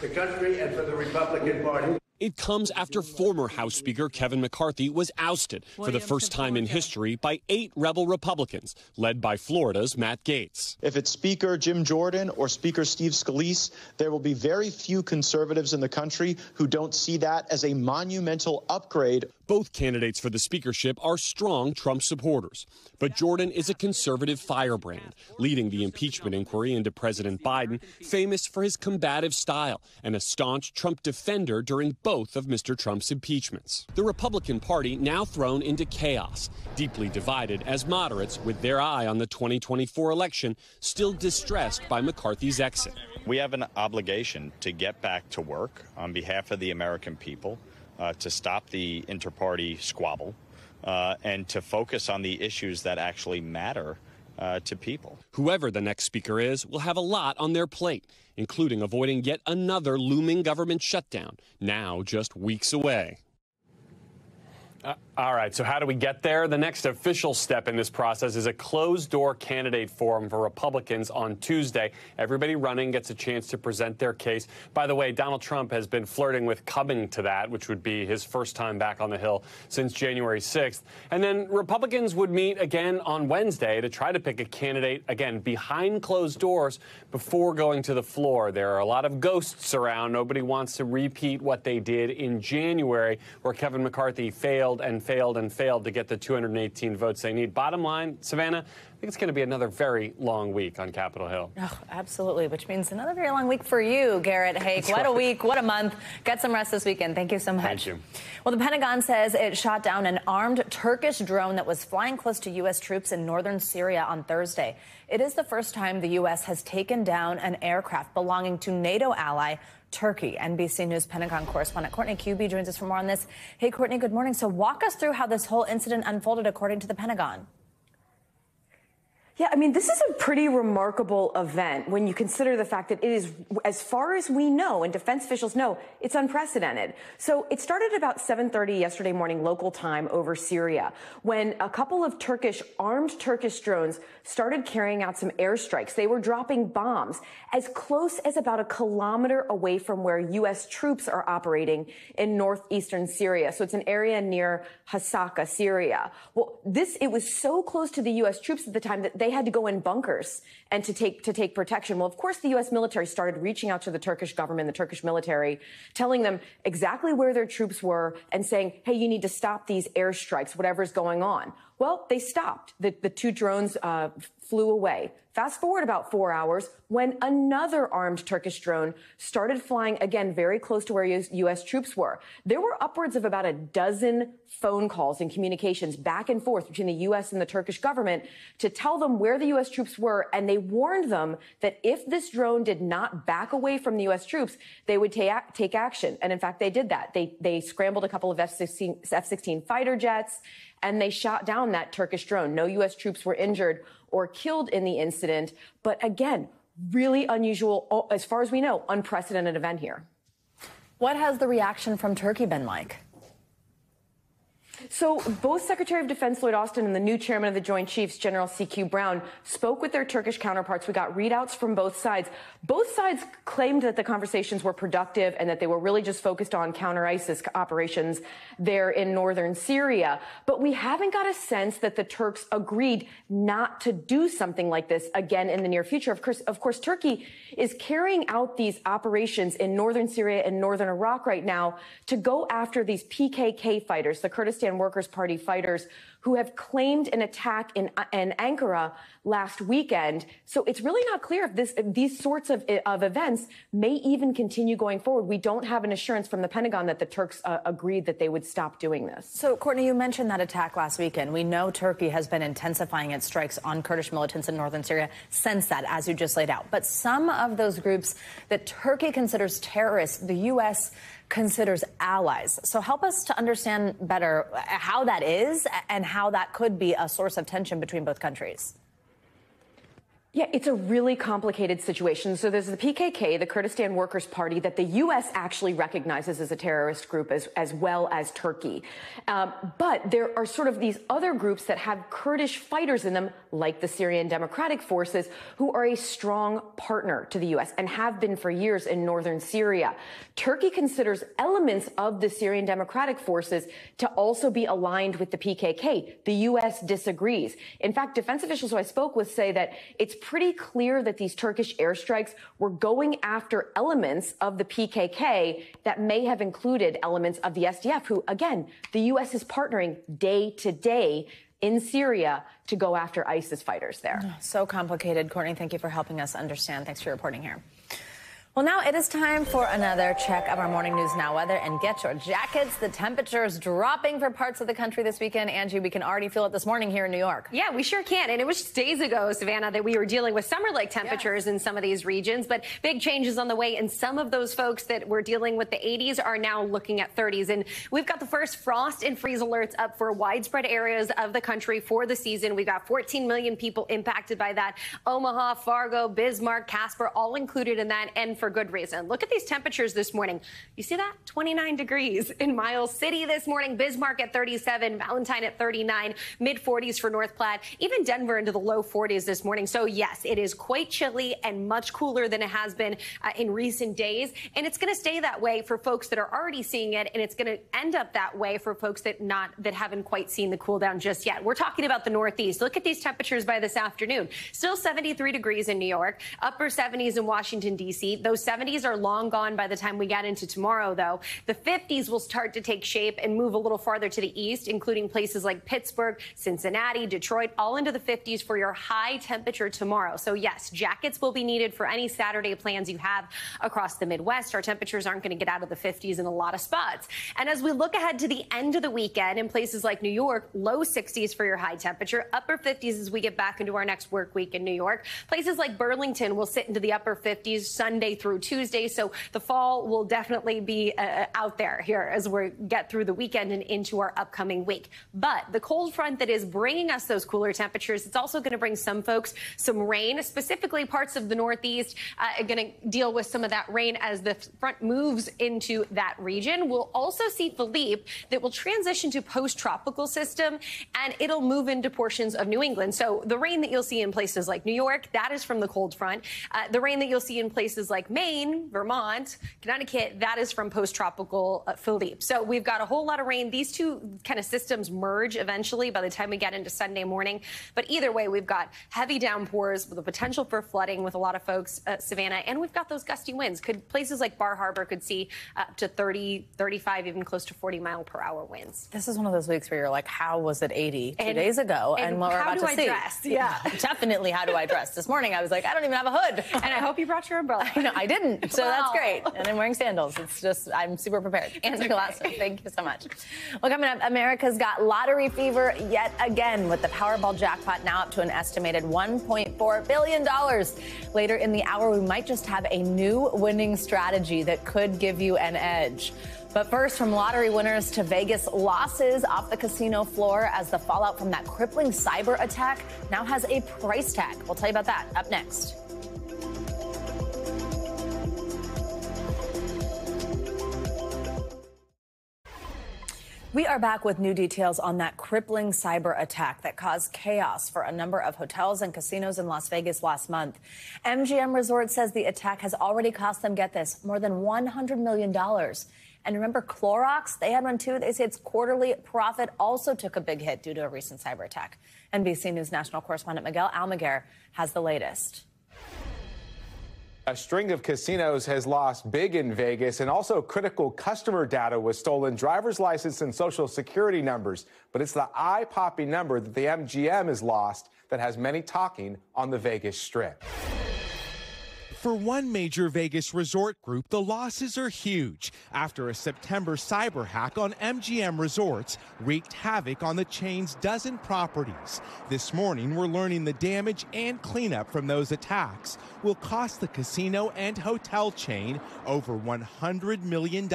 the country and for the Republican Party. It comes after former House Speaker Kevin McCarthy was ousted for the first time in history by 8 rebel Republicans, led by Florida's Matt Gaetz. If it's Speaker Jim Jordan or Speaker Steve Scalise, there will be very few conservatives in the country who don't see that as a monumental upgrade. Both candidates for the speakership are strong Trump supporters, but Jordan is a conservative firebrand, leading the impeachment inquiry into President Biden, famous for his combative style and a staunch Trump defender during both of Mr. Trump's impeachments. The Republican Party now thrown into chaos, deeply divided as moderates with their eye on the 2024 election, still distressed by McCarthy's exit. We have an obligation to get back to work on behalf of the American people, to stop the inter-party squabble, and to focus on the issues that actually matter to people. Whoever the next speaker is will have a lot on their plate, including avoiding yet another looming government shutdown, now just weeks away. All right, so how do we get there? The next official step in this process is a closed-door candidate forum for Republicans on Tuesday. Everybody running gets a chance to present their case. By the way, Donald Trump has been flirting with coming to that, which would be his first time back on the Hill since January 6th. And then Republicans would meet again on Wednesday to try to pick a candidate, again, behind closed doors before going to the floor. There are a lot of ghosts around. Nobody wants to repeat what they did in January, where Kevin McCarthy failed to get the 218 votes they need. Bottom line, Savannah, I think it's going to be another very long week on Capitol Hill. Oh, absolutely, which means another very long week for you, Garrett Haake. That's what right. A week, what a month. Get some rest this weekend. Thank you so much. Thank you. Well, the Pentagon says it shot down an armed Turkish drone that was flying close to U.S. troops in northern Syria on Thursday. It is the first time the U.S. has taken down an aircraft belonging to NATO ally Turkey. NBC News Pentagon correspondent Courtney Cubey joins us for more on this. Hey, Courtney, good morning. So walk us through how this whole incident unfolded according to the Pentagon. Yeah, I mean, this is a pretty remarkable event when you consider the fact that it is, as far as we know and defense officials know, it's unprecedented. So it started about 7:30 yesterday morning local time over Syria when a couple of armed Turkish drones started carrying out some airstrikes. They were dropping bombs as close as about a kilometer away from where U.S. troops are operating in northeastern Syria. So it's an area near Hasaka, Syria. Well, it was so close to the U.S. troops at the time that they had to go in bunkers and to take protection. Well, of course, the U.S. military started reaching out to the Turkish government, the Turkish military, telling them exactly where their troops were and saying, hey, you need to stop these airstrikes, whatever's going on. Well, they stopped. The two drones flew away. Fast forward about 4 hours when another armed Turkish drone started flying again very close to where U.S. troops were. There were upwards of about a dozen phone calls and communications back and forth between the U.S. and the Turkish government to tell them where the U.S. troops were. And they warned them that if this drone did not back away from the U.S. troops, they would take action. And in fact, they did that. They scrambled a couple of F-16 fighter jets and they shot down that Turkish drone. No U.S. troops were injured or killed in the incident. But again, really unusual, as far as we know, unprecedented event here. What has the reaction from Turkey been like? So both Secretary of Defense Lloyd Austin and the new chairman of the Joint Chiefs, General C.Q. Brown, spoke with their Turkish counterparts. We got readouts from both sides. Both sides claimed that the conversations were productive and that they were really just focused on counter-ISIS operations there in northern Syria. But we haven't got a sense that the Turks agreed not to do something like this again in the near future. Of course, Turkey is carrying out these operations in northern Syria and northern Iraq right now to go after these PKK fighters, the Kurdistan Workers' Party fighters, who have claimed an attack in Ankara last weekend. So it's really not clear if these sorts of events may even continue going forward. We don't have an assurance from the Pentagon that the Turks agreed that they would stop doing this. So, Courtney, you mentioned that attack last weekend. We know Turkey has been intensifying its strikes on Kurdish militants in northern Syria since that, as you just laid out. But some of those groups that Turkey considers terrorists, the U.S. considers allies. So help us to understand better how that is and how that could be a source of tension between both countries. Yeah, it's a really complicated situation. So there's the PKK, the Kurdistan Workers' Party, that the U.S. actually recognizes as a terrorist group as well as Turkey. But there are sort of these other groups that have Kurdish fighters in them, like the Syrian Democratic Forces, who are a strong partner to the U.S. and have been for years in northern Syria. Turkey considers elements of the Syrian Democratic Forces to also be aligned with the PKK. The U.S. disagrees. In fact, defense officials who I spoke with say that it's pretty clear that these Turkish airstrikes were going after elements of the PKK that may have included elements of the SDF, who, again, the U.S. is partnering day to day in Syria to go after ISIS fighters there. So complicated. Courtney, thank you for helping us understand. Thanks for your reporting here. Well, now it is time for another check of our Morning News Now weather, and get your jackets. The temperatures dropping for parts of the country this weekend. Angie, we can already feel it this morning here in New York. Yeah, we sure can. And it was just days ago, Savannah, that we were dealing with summer-like temperatures in some of these regions, but big changes on the way. And some of those folks that were dealing with the 80s are now looking at 30s. And we've got the first frost and freeze alerts up for widespread areas of the country for the season. We've got 14 million people impacted by that. Omaha, Fargo, Bismarck, Casper, all included in that. And for good reason. Look at these temperatures this morning. You see that? 29 degrees in Miles City this morning, Bismarck at 37, Valentine at 39, mid-40s for North Platte, even Denver into the low 40s this morning. So yes, it is quite chilly and much cooler than it has been in recent days. And it's going to stay that way for folks that are already seeing it, and it's going to end up that way for folks that haven't quite seen the cool down just yet. We're talking about the Northeast. Look at these temperatures by this afternoon. Still 73 degrees in New York, upper 70s in Washington, D.C. Those 70s are long gone by the time we get into tomorrow, though. The 50s will start to take shape and move a little farther to the east, including places like Pittsburgh, Cincinnati, Detroit, all into the 50s for your high temperature tomorrow. So, yes, jackets will be needed for any Saturday plans you have across the Midwest. Our temperatures aren't going to get out of the 50s in a lot of spots. And as we look ahead to the end of the weekend in places like New York, low 60s for your high temperature, upper 50s as we get back into our next work week in New York. Places like Burlington will sit into the upper 50s Sunday through Tuesday. So the fall will definitely be out there here as we get through the weekend and into our upcoming week. But the cold front that is bringing us those cooler temperatures, it's also going to bring some folks some rain, specifically parts of the Northeast are going to deal with some of that rain as the front moves into that region. We'll also see Philippe that will transition to post-tropical system, and it'll move into portions of New England. So the rain that you'll see in places like New York, that is from the cold front. The rain that you'll see in places like Maine, Vermont, Connecticut, that is from post-tropical Philippe. So we've got a whole lot of rain. These two kind of systems merge eventually by the time we get into Sunday morning. But either way, we've got heavy downpours with the potential for flooding with a lot of folks, Savannah. And we've got those gusty winds. Places like Bar Harbor could see up to 30, 35, even close to 40-mile-per-hour winds. This is one of those weeks where you're like, how was it 80 2 days ago? And what we're about to see. How do I dress? Yeah. Definitely, how do I dress? This morning, I was like, I don't even have a hood. And I hope you brought your umbrella. No, I didn't. So that's great. And I'm wearing sandals. It's just, I'm super prepared. Angie Glasser, thank you so much. Well, coming up, America's got lottery fever yet again with the Powerball jackpot now up to an estimated $1.4 billion. Later in the hour, we might just have a new winning strategy that could give you an edge. But first, from lottery winners to Vegas losses off the casino floor as the fallout from that crippling cyber attack now has a price tag. We'll tell you about that up next. We are back with new details on that crippling cyber attack that caused chaos for a number of hotels and casinos in Las Vegas last month. MGM Resort says the attack has already cost them, get this, more than $100 million. And remember Clorox? They had one too. They say its quarterly profit also took a big hit due to a recent cyber attack. NBC News national correspondent Miguel Almaguer has the latest. A string of casinos has lost big in Vegas, and also critical customer data was stolen, driver's license and social security numbers. But it's the eye-popping number that the MGM has lost that has many talking on the Vegas Strip. For one major Vegas resort group, the losses are huge after a September cyber hack on MGM Resorts wreaked havoc on the chain's dozen properties. This morning, we're learning the damage and cleanup from those attacks will cost the casino and hotel chain over $100 million.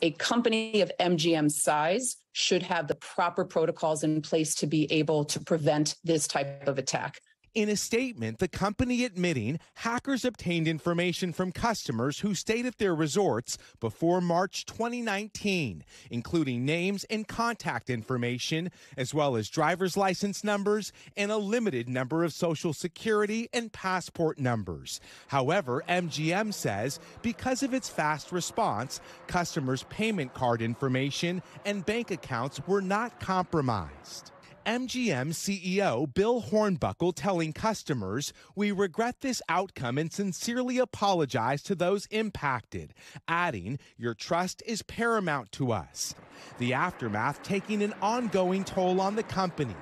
A company of MGM's size should have the proper protocols in place to be able to prevent this type of attack. In a statement, the company admitting hackers obtained information from customers who stayed at their resorts before March 2019, including names and contact information, as well as driver's license numbers and a limited number of social security and passport numbers. However, MGM says because of its fast response, customers' payment card information and bank accounts were not compromised. MGM CEO Bill Hornbuckle telling customers, "We regret this outcome and sincerely apologize to those impacted," adding, "Your trust is paramount to us." The aftermath taking an ongoing toll on the company.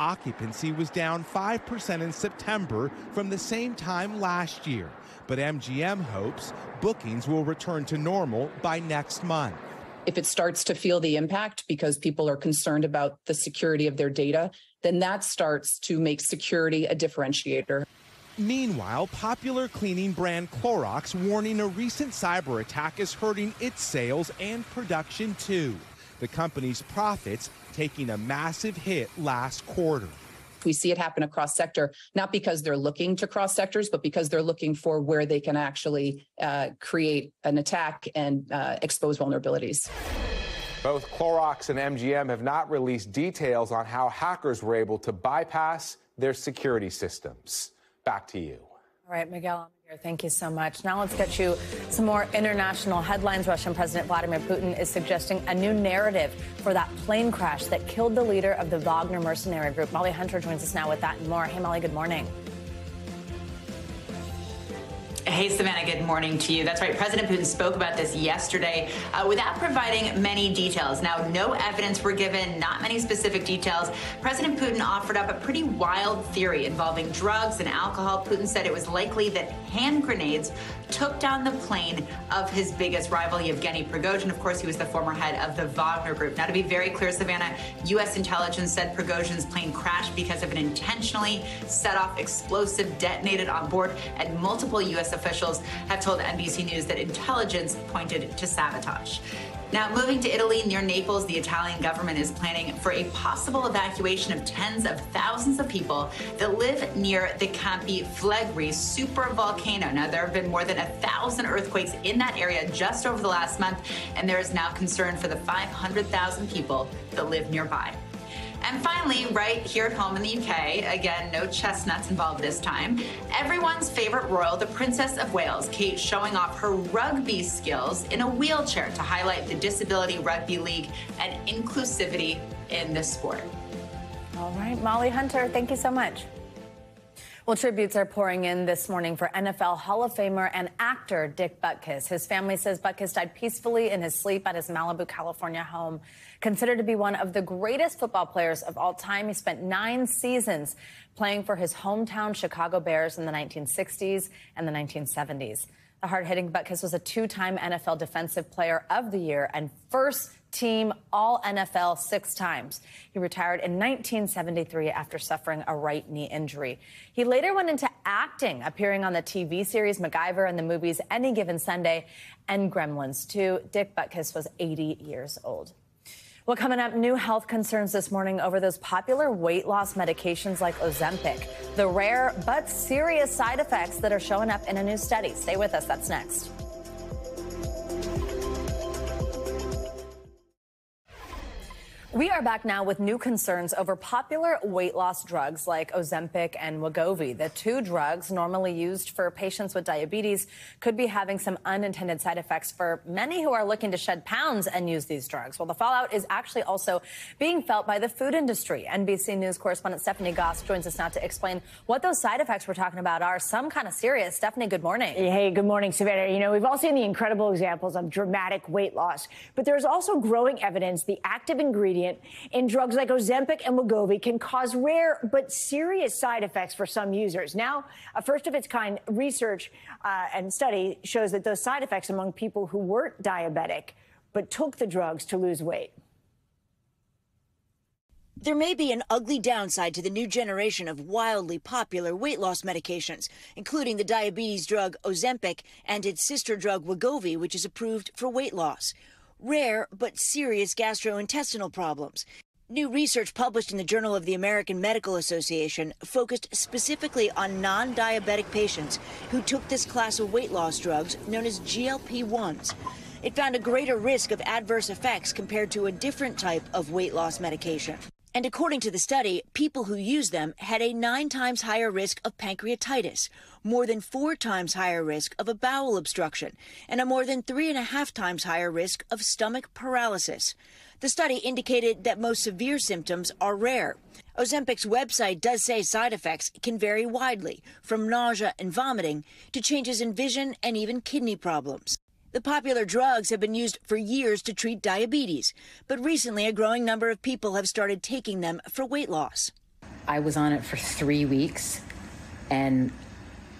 Occupancy was down 5% in September from the same time last year, but MGM hopes bookings will return to normal by next month. If it starts to feel the impact because people are concerned about the security of their data, then that starts to make security a differentiator. Meanwhile, popular cleaning brand Clorox warning a recent cyber attack is hurting its sales and production too. The company's profits taking a massive hit last quarter. We see it happen across sector, not because they're looking to cross sectors, but because they're looking for where they can actually create an attack and expose vulnerabilities. Both Clorox and MGM have not released details on how hackers were able to bypass their security systems. Back to you. All right, Miguel, thank you so much. Now let's get you some more international headlines. Russian President Vladimir Putin is suggesting a new narrative for that plane crash that killed the leader of the Wagner mercenary group. Molly Hunter joins us now with that and more. Hey, Molly, good morning. Hey, Savannah, good morning to you. That's right. President Putin spoke about this yesterday without providing many details. Now, no evidence were given, not many specific details. President Putin offered up a pretty wild theory involving drugs and alcohol. Putin said it was likely that hand grenades took down the plane of his biggest rival, Yevgeny Prigozhin. Of course, he was the former head of the Wagner group. Now, to be very clear, Savannah, U.S. intelligence said Prigozhin's plane crashed because of an intentionally set off explosive detonated on board, and multiple U.S. officials have told NBC News that intelligence pointed to sabotage. Now, moving to Italy, near Naples, the Italian government is planning for a possible evacuation of tens of thousands of people that live near the Campi Flegrei supervolcano. Now, there have been more than 1,000 earthquakes in that area just over the last month, and there is now concern for the 500,000 people that live nearby. And finally, right here at home in the UK, again, no chestnuts involved this time, everyone's favorite royal, the Princess of Wales, Kate, showing off her rugby skills in a wheelchair to highlight the Disability Rugby League and inclusivity in the sport. All right, Molly Hunter, thank you so much. Well, tributes are pouring in this morning for NFL Hall of Famer and actor Dick Butkus. His family says Butkus died peacefully in his sleep at his Malibu, California home. Considered to be one of the greatest football players of all time, he spent 9 seasons playing for his hometown Chicago Bears in the 1960s and the 1970s. The hard-hitting Butkus was a 2-time NFL Defensive Player of the Year and first team All-NFL 6 times. He retired in 1973 after suffering a right knee injury. He later went into acting, appearing on the TV series MacGyver and the movies Any Given Sunday and Gremlins 2. Dick Butkus was 80 years old. Well, coming up, new health concerns this morning over those popular weight loss medications like Ozempic, the rare but serious side effects that are showing up in a new study. Stay with us. That's next. We are back now with new concerns over popular weight loss drugs like Ozempic and Wegovy. The two drugs normally used for patients with diabetes could be having some unintended side effects for many who are looking to shed pounds and use these drugs. Well, the fallout is actually also being felt by the food industry. NBC News correspondent Stephanie Goss joins us now to explain what those side effects we're talking about are. Some kind of serious. Stephanie, good morning. Hey, good morning, Savannah. You know, we've all seen the incredible examples of dramatic weight loss, but there's also growing evidence the active ingredient in drugs like Ozempic and Wegovy can cause rare but serious side effects for some users. Now, a first-of-its-kind research and study shows that those side effects among people who weren't diabetic but took the drugs to lose weight. There may be an ugly downside to the new generation of wildly popular weight loss medications, including the diabetes drug Ozempic and its sister drug Wegovy, which is approved for weight loss. Rare but serious gastrointestinal problems. New research published in the Journal of the American Medical Association focused specifically on non-diabetic patients who took this class of weight loss drugs known as GLP-1s. It found a greater risk of adverse effects compared to a different type of weight loss medication. And according to the study, people who used them had a 9 times higher risk of pancreatitis, more than 4 times higher risk of a bowel obstruction, and a more than 3.5 times higher risk of stomach paralysis. The study indicated that most severe symptoms are rare. Ozempic's website does say side effects can vary widely, from nausea and vomiting to changes in vision and even kidney problems. The popular drugs have been used for years to treat diabetes, but recently a growing number of people have started taking them for weight loss. I was on it for 3 weeks, and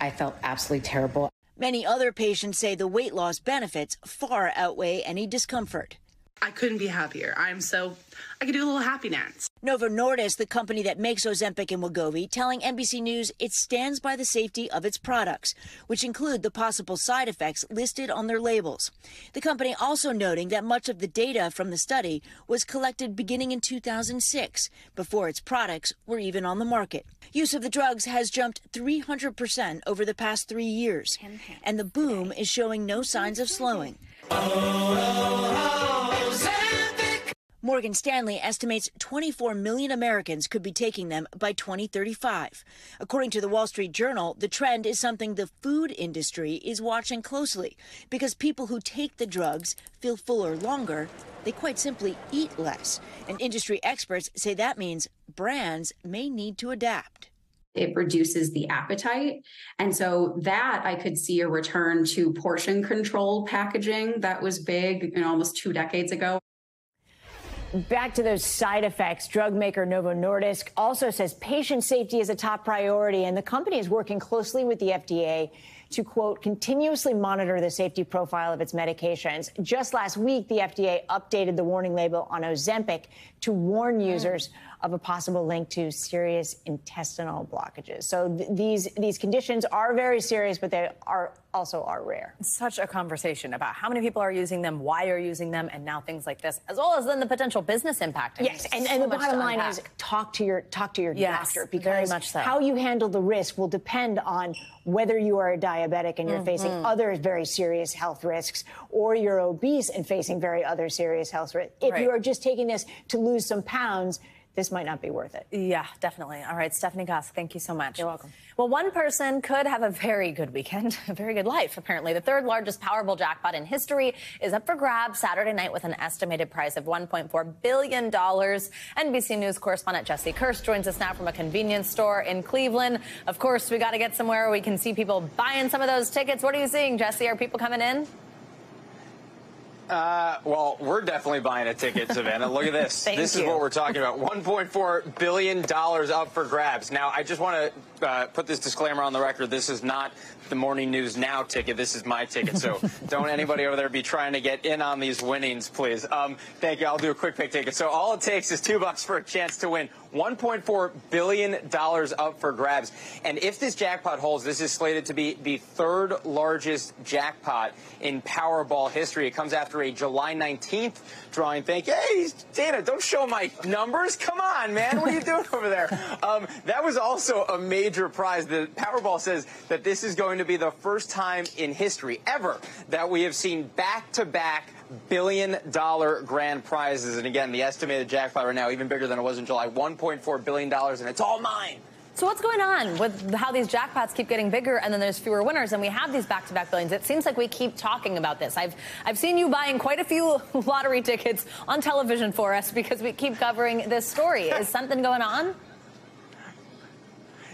I felt absolutely terrible. Many other patients say the weight loss benefits far outweigh any discomfort. I couldn't be happier. I could do a little happy dance. Novo Nordisk, the company that makes Ozempic and Wegovy, telling NBC News it stands by the safety of its products, which include the possible side effects listed on their labels. The company also noting that much of the data from the study was collected beginning in 2006, before its products were even on the market. Use of the drugs has jumped 300% over the past 3 years, and the boom is showing no signs of slowing. Oh, oh, oh. Morgan Stanley estimates 24 million Americans could be taking them by 2035. According to the Wall Street Journal, the trend is something the food industry is watching closely because people who take the drugs feel fuller longer. They quite simply eat less. And industry experts say that means brands may need to adapt. It reduces the appetite. And so that I could see a return to portion control packaging that was big almost 2 decades ago. Back to those side effects, drug maker Novo Nordisk also says patient safety is a top priority, and the company is working closely with the FDA to, quote, continuously monitor the safety profile of its medications. Just last week, the FDA updated the warning label on Ozempic to warn users of a possible link to serious intestinal blockages. So these conditions are very serious, but they are also rare. Such a conversation about how many people are using them, why you're using them, and now things like this, as well as then the potential business impact. Yes, and the bottom line is talk to your doctor, because how you handle the risk will depend on whether you are a diabetic and you're facing other very serious health risks, or you're obese and facing very other serious health risks. If you are just taking this to lose some pounds, this might not be worth it. Yeah, definitely. All right, Stephanie Goss, thank you so much. You're welcome. Well, one person could have a very good weekend, a very good life, apparently. The third largest Powerball jackpot in history is up for grabs Saturday night with an estimated prize of $1.4 billion. NBC News correspondent Jesse Kirsch joins us now from a convenience store in Cleveland. Of course, we got to get somewhere we can see people buying some of those tickets. What are you seeing, Jesse? Are people coming in? Well, we're definitely buying a ticket, Savannah. Look at this. This is what we're talking about. $1.4 billion up for grabs. Now, I just want to put this disclaimer on the record. This is not the Morning News Now ticket. This is my ticket. So don't anybody over there be trying to get in on these winnings, please. Thank you. I'll do a quick pick ticket. So all it takes is $2 for a chance to win. $1.4 billion up for grabs. And if this jackpot holds, this is slated to be the third largest jackpot in Powerball history. It comes after a July 19th drawing. Hey, Dana, don't show my numbers. Come on, man. What are you doing over there? That was also a major prize. The Powerball says that this is going to be the first time in history ever that we have seen back-to-back $1 billion grand prizes. And again, the estimated jackpot right now, even bigger than it was in July, $1.4 billion, and it's all mine. So what's going on with how these jackpots keep getting bigger and then there's fewer winners and we have these back-to-back billions? It seems like we keep talking about this. I've seen you buying quite a few lottery tickets on television for us because we keep covering this story. Is something going on?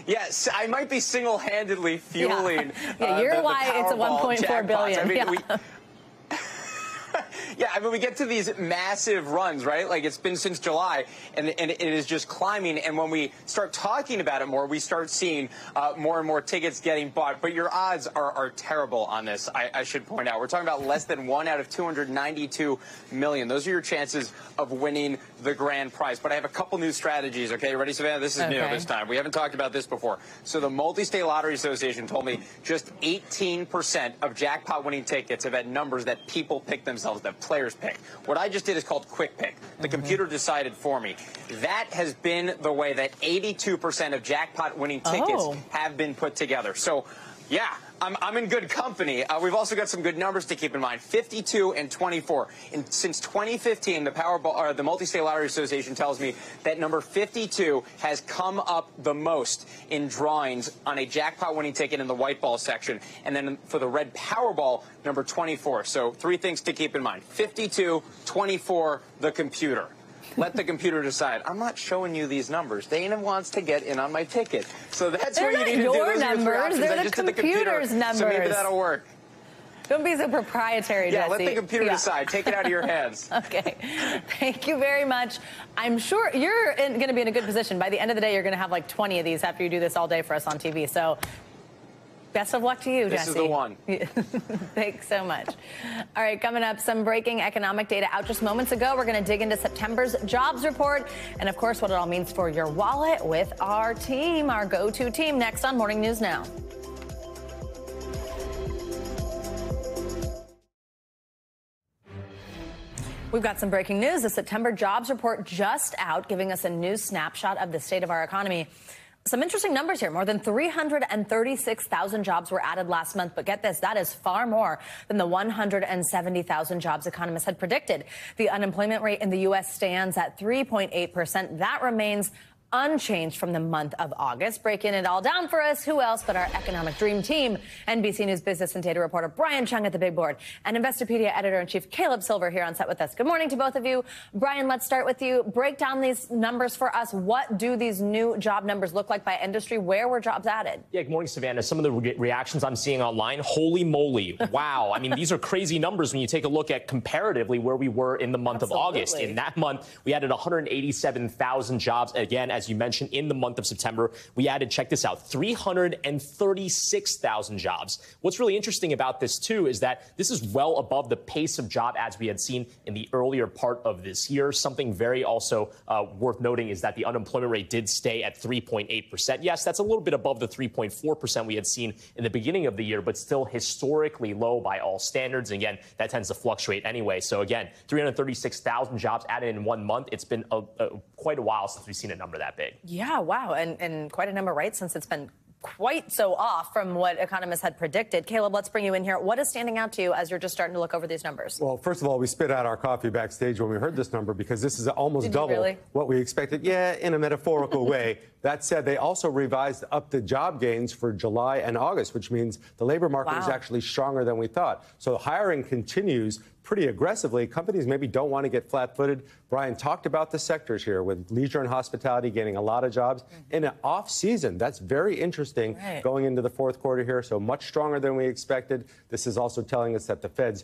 Yes, I might be single-handedly fueling. Why it's a $1.4 billion. I mean, we get to these massive runs, right? Like, it's been since July, and it is just climbing. And when we start talking about it more, we start seeing more and more tickets getting bought. But your odds are terrible on this, I should point out. We're talking about less than 1 out of 292 million. Those are your chances of winning the grand prize. But I have a couple new strategies, okay? Ready, Savannah? This is new this time. We haven't talked about this before. So the Multi-State Lottery Association told me just 18% of jackpot-winning tickets have had numbers that people pick themselves, that players pick. What I just did is called quick pick. The computer decided for me. That has been the way that 82% of jackpot-winning tickets have been put together. So, yeah, I'm in good company. We've also got some good numbers to keep in mind: 52 and 24. And since 2015, the Powerball, or the Multi-State Lottery Association, tells me that number 52 has come up the most in drawings on a jackpot-winning ticket in the white ball section. And then for the red Powerball, number 24. So three things to keep in mind: 52, 24, the computer. Let the computer decide. I'm not showing you these numbers. Dana wants to get in on my ticket. So that's what you need to do. Those are the three options. They're the computer's numbers. So maybe that'll work. Don't be so proprietary, Jesse. Yeah, let the computer decide. Take it out of your hands. Okay. Thank you very much. I'm sure you're going to be in a good position. By the end of the day, you're going to have like 20 of these after you do this all day for us on TV. So best of luck to you, Jesse. This is the one. Thanks so much. All right, coming up, some breaking economic data out just moments ago. We're going to dig into September's jobs report and, of course, what it all means for your wallet with our team, our go-to team, next on Morning News Now. We've got some breaking news. The September jobs report just out, giving us a new snapshot of the state of our economy. Some interesting numbers here. More than 336,000 jobs were added last month. But get this, that is far more than the 170,000 jobs economists had predicted. The unemployment rate in the U.S. stands at 3.8%. That remains unchanged from the month of August. Breaking it all down for us, who else but our economic dream team, NBC News business and data reporter Brian Chung at the big board and Investopedia editor-in-chief Caleb Silver here on set with us. Good morning to both of you. Brian, let's start with you. Break down these numbers for us. What do these new job numbers look like by industry? Where were jobs added? Yeah, good morning, Savannah. Some of the reactions I'm seeing online, holy moly, wow. I mean, these are crazy numbers when you take a look at comparatively where we were in the month of August. In that month, we added 187,000 jobs. Again, as you mentioned, in the month of September, we added, check this out, 336,000 jobs. What's really interesting about this, too, is that this is well above the pace of job ads we had seen in the earlier part of this year. Something very also worth noting is that the unemployment rate did stay at 3.8%. Yes, that's a little bit above the 3.4% we had seen in the beginning of the year, but still historically low by all standards. And again, that tends to fluctuate anyway. So again, 336,000 jobs added in 1 month. It's been quite a while since we've seen a number that big. Yeah, wow, and quite a number, right, since it's been quite so off from what economists had predicted. Caleb, let's bring you in here. What is standing out to you as you're just starting to look over these numbers? Well, first of all, we spit out our coffee backstage when we heard this number because this is almost double what we expected. Yeah, in a metaphorical way. That said, they also revised up the job gains for July and August, which means the labor market is actually stronger than we thought. So hiring continues pretty aggressively. Companies maybe don't want to get flat-footed. Brian talked about the sectors here, with leisure and hospitality gaining a lot of jobs in an off-season. That's very interesting going into the fourth quarter here, so much stronger than we expected. This is also telling us that the Fed's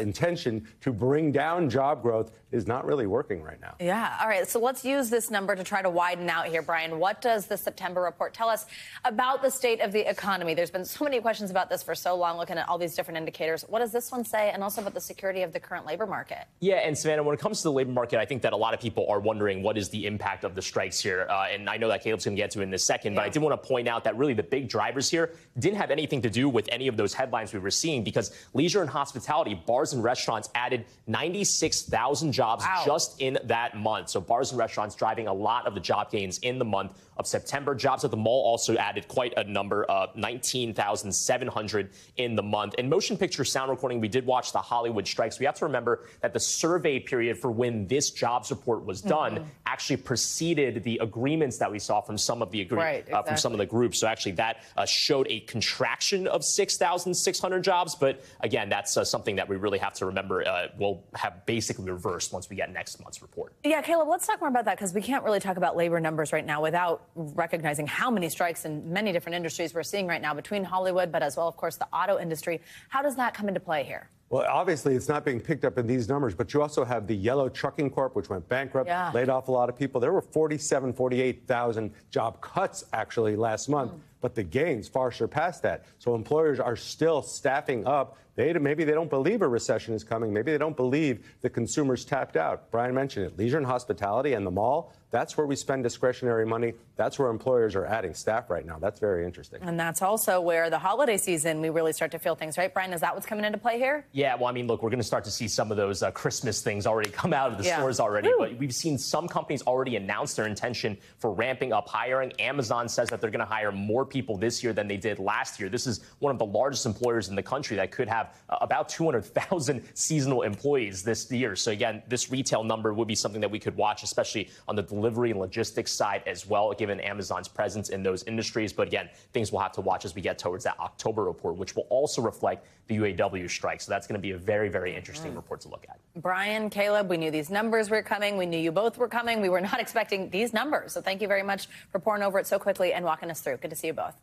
intention to bring down job growth is not really working right now. Yeah. All right. So let's use this number to try to widen out here, Brian. What does the September report tell us about the state of the economy? There's been so many questions about this for so long, looking at all these different indicators. What does this one say? And also about the security of the current labor market. Yeah. And Savannah, when it comes to the labor market, I think that a lot of people are wondering what is the impact of the strikes here. And I know that Caleb's going to get to it in a second, but I did want to point out that really the big drivers here didn't have anything to do with any of those headlines we were seeing, because leisure and hospitality, bars and restaurants, added 96,000 jobs just in that month. So bars and restaurants driving a lot of the job gains in the month of September. Jobs at the mall also added quite a number, 19,700 in the month. In motion picture sound recording, we did watch the Hollywood strikes. We have to remember that the survey period for when this jobs report was done actually preceded the agreements that we saw from some of the from some of the groups. So actually that showed a contraction of 6,600 jobs. But again, that's something that we really have to remember will have basically reversed once we get next month's report. Yeah, Caleb, let's talk more about that, because we can't really talk about labor numbers right now without recognizing how many strikes in many different industries we're seeing right now between Hollywood, but as well, of course, the auto industry. How does that come into play here? Well, obviously, it's not being picked up in these numbers, but you also have the Yellow Trucking Corp, which went bankrupt, laid off a lot of people. There were 48,000 job cuts, actually, last month, but the gains far surpassed that. So employers are still staffing up. Maybe they don't believe a recession is coming. Maybe they don't believe the consumer's tapped out. Brian mentioned it. Leisure and hospitality and the mall, that's where we spend discretionary money. That's where employers are adding staff right now. That's very interesting. And that's also where the holiday season, we really start to feel things, right, Brian? Is that what's coming into play here? Yeah, well, I mean, look, we're going to start to see some of those Christmas things already come out of the stores already. But we've seen some companies already announce their intention for ramping up hiring. Amazon says that they're going to hire more people this year than they did last year. This is one of the largest employers in the country that could have about 200,000 seasonal employees this year. So again, this retail number would be something that we could watch, especially on the delivery and logistics side as well, given Amazon's presence in those industries. But again, things we'll have to watch as we get towards that October report, which will also reflect the UAW strike. So that's going to be a very, very interesting report to look at. Brian, Caleb, we knew these numbers were coming. We knew you both were coming. We were not expecting these numbers. So thank you very much for pouring over it so quickly and walking us through. Good to see you both.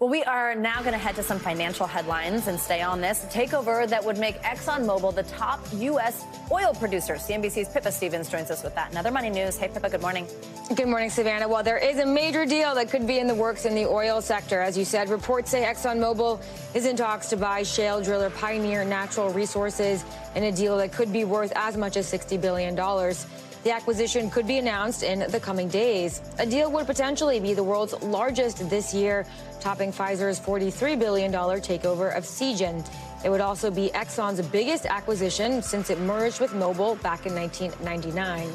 Well, we are now going to head to some financial headlines and stay on this. Takeover that would make ExxonMobil the top U.S. oil producer. CNBC's Pippa Stevens joins us with that and other money news. Hey, Pippa, good morning. Good morning, Savannah. Well, there is a major deal that could be in the works in the oil sector. As you said, reports say ExxonMobil is in talks to buy shale driller Pioneer Natural Resources in a deal that could be worth as much as $60 billion. The acquisition could be announced in the coming days. A deal would potentially be the world's largest this year, topping Pfizer's $43 billion takeover of Seagen. It would also be Exxon's biggest acquisition since it merged with Mobil back in 1999.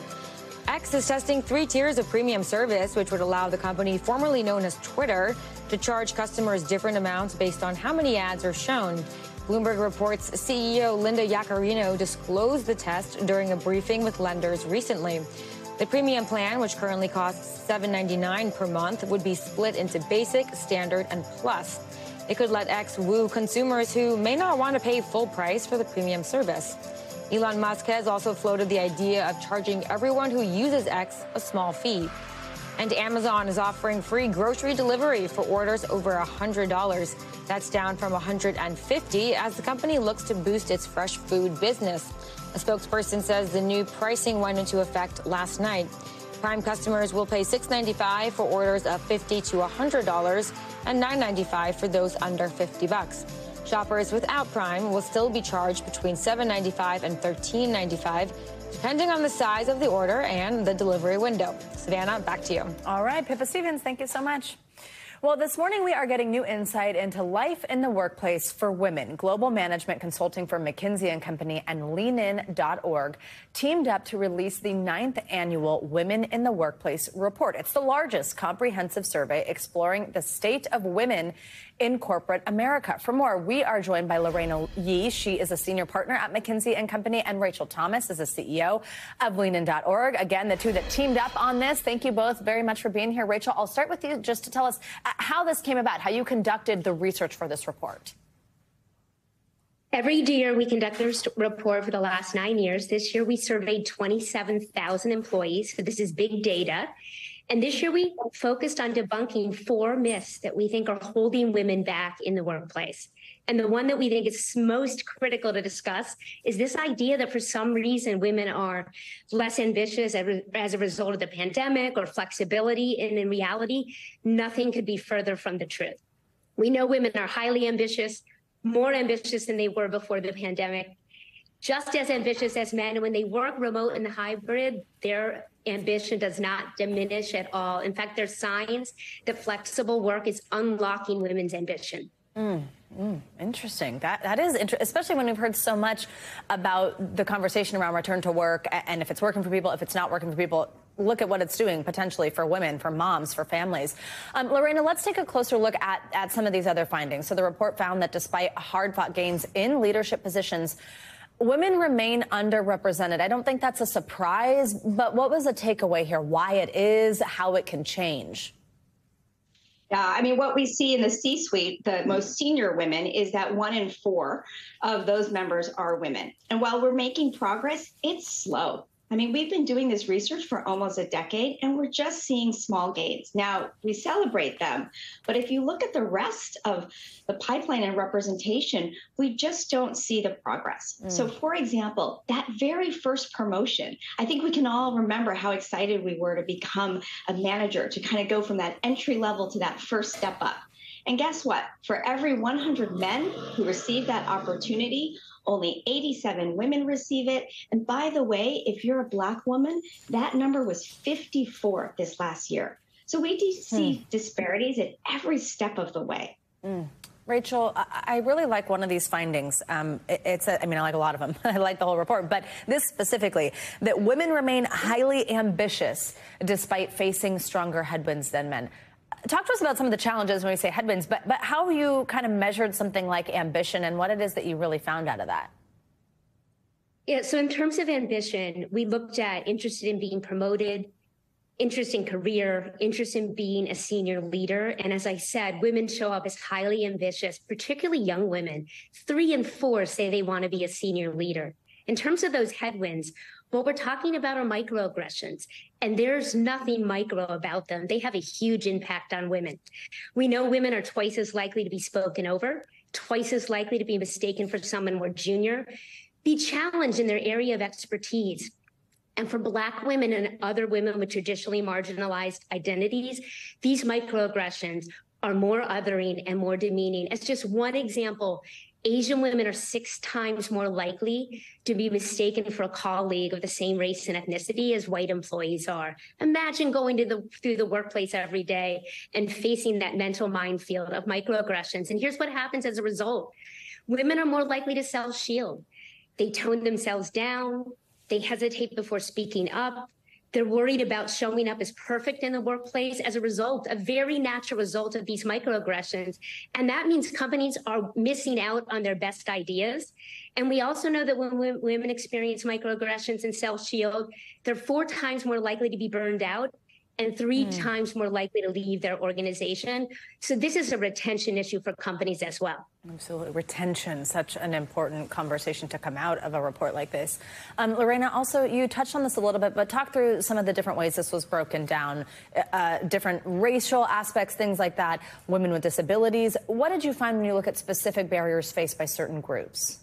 X is testing 3 tiers of premium service, which would allow the company formerly known as Twitter to charge customers different amounts based on how many ads are shown. Bloomberg reports CEO Linda Yaccarino disclosed the test during a briefing with lenders recently. The premium plan, which currently costs $7.99 per month, would be split into basic, standard, and plus. It could let X woo consumers who may not want to pay full price for the premium service. Elon Musk has also floated the idea of charging everyone who uses X a small fee. And Amazon is offering free grocery delivery for orders over $100. That's down from $150 as the company looks to boost its fresh food business. A spokesperson says the new pricing went into effect last night. Prime customers will pay $6.95 for orders of $50 to $100 and $9.95 for those under $50. Shoppers without Prime will still be charged between $7.95 and $13.95, depending on the size of the order and the delivery window. Savannah, back to you. All right, Pippa Stevens, thank you so much. Well, this morning we are getting new insight into life in the workplace for women. Global management consulting firm McKinsey & Company and LeanIn.org teamed up to release the 9th annual Women in the Workplace report. It's the largest comprehensive survey exploring the state of women in corporate America. For more, we are joined by Lorena Yee. She is a senior partner at McKinsey & Company, and Rachel Thomas is the CEO of LeanIn.org. Again, the two that teamed up on this. Thank you both very much for being here. Rachel, I'll start with you just to tell us how this came about, how you conducted the research for this report. Every year we conduct this report for the last 9 years. This year we surveyed 27,000 employees. So this is big data. And this year we focused on debunking 4 myths that we think are holding women back in the workplace. And the one that we think is most critical to discuss is this idea that for some reason women are less ambitious as a result of the pandemic or flexibility. And in reality, nothing could be further from the truth. We know women are highly ambitious, more ambitious than they were before the pandemic, just as ambitious as men. And when they work remote and hybrid, they're ambition does not diminish at all. In fact, there's signs that flexible work is unlocking women's ambition. Interesting. That is interesting, especially when we've heard so much about the conversation around return to work and if it's working for people, if it's not working for people, look at what it's doing potentially for women, for moms, for families. Lorena, let's take a closer look at some of these other findings. So the report found that despite hard-fought gains in leadership positions, women remain underrepresented. I don't think that's a surprise, but what was the takeaway here? Why it is, how it can change? Yeah, I mean, what we see in the C-suite, the most senior women, is that 1 in 4 of those members are women. And while we're making progress, it's slow. I mean, we've been doing this research for almost a decade, and we're just seeing small gains. Now, we celebrate them, but if you look at the rest of the pipeline and representation, we just don't see the progress. Mm. So, for example, that very first promotion, I think we can all remember how excited we were to become a manager, to kind of go from that entry level to that first step up. And guess what? For every 100 men who receive that opportunity, only 87 women receive it. And by the way, if you're a Black woman, that number was 54 this last year. So we do see disparities at every step of the way. Mm. Rachel, I really like one of these findings. I like a lot of them. I like the whole report, but this specifically, that women remain highly ambitious despite facing stronger headwinds than men. Talk to us about some of the challenges when we say headwinds, but how you kind of measured something like ambition and what it is that you really found out of that. Yeah, so in terms of ambition, we looked at interest in being promoted, interest in career, interest in being a senior leader. And as I said, women show up as highly ambitious, particularly young women. 3 in 4 say they want to be a senior leader. In terms of those headwinds, what we're talking about are microaggressions, and there's nothing micro about them. They have a huge impact on women. We know women are twice as likely to be spoken over, twice as likely to be mistaken for someone more junior, be challenged in their area of expertise. And for Black women and other women with traditionally marginalized identities, these microaggressions are more othering and more demeaning. As just one example, Asian women are 6 times more likely to be mistaken for a colleague of the same race and ethnicity as white employees are. Imagine going through the workplace every day and facing that mental minefield of microaggressions. And here's what happens as a result. Women are more likely to self-shield. They tone themselves down. They hesitate before speaking up. They're worried about showing up as perfect in the workplace. As a result, a very natural result of these microaggressions. And that means companies are missing out on their best ideas. And we also know that when women experience microaggressions and self-shield, they're 4 times more likely to be burned out and 3 times more likely to leave their organization. So this is a retention issue for companies as well. Absolutely. Retention, such an important conversation to come out of a report like this. Lorena, also, you touched on this a little bit, but talk through some of the different ways this was broken down, different racial aspects, things like that, women with disabilities. What did you find when you look at specific barriers faced by certain groups?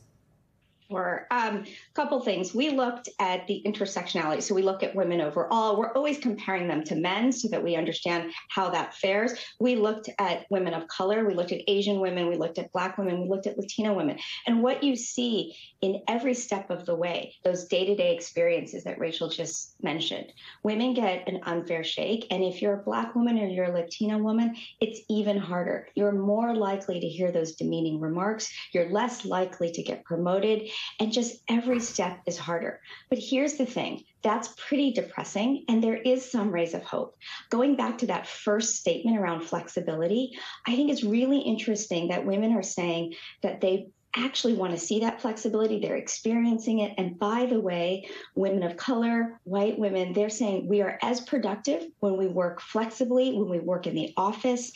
Sure. A couple things. We looked at the intersectionality. So we look at women overall. We're always comparing them to men so that we understand how that fares. We looked at women of color. We looked at Asian women. We looked at Black women. We looked at Latino women. And what you see in every step of the way, those day-to-day experiences that Rachel just mentioned, women get an unfair shake. And if you're a Black woman or you're a Latina woman, it's even harder. You're more likely to hear those demeaning remarks. You're less likely to get promoted. And just every step is harder. But here's the thing. That's pretty depressing. And there is some rays of hope. Going back to that first statement around flexibility, I think it's really interesting that women are saying that they actually want to see that flexibility. They're experiencing it. And by the way, women of color, white women, they're saying we are as productive when we work flexibly, when we work in the office.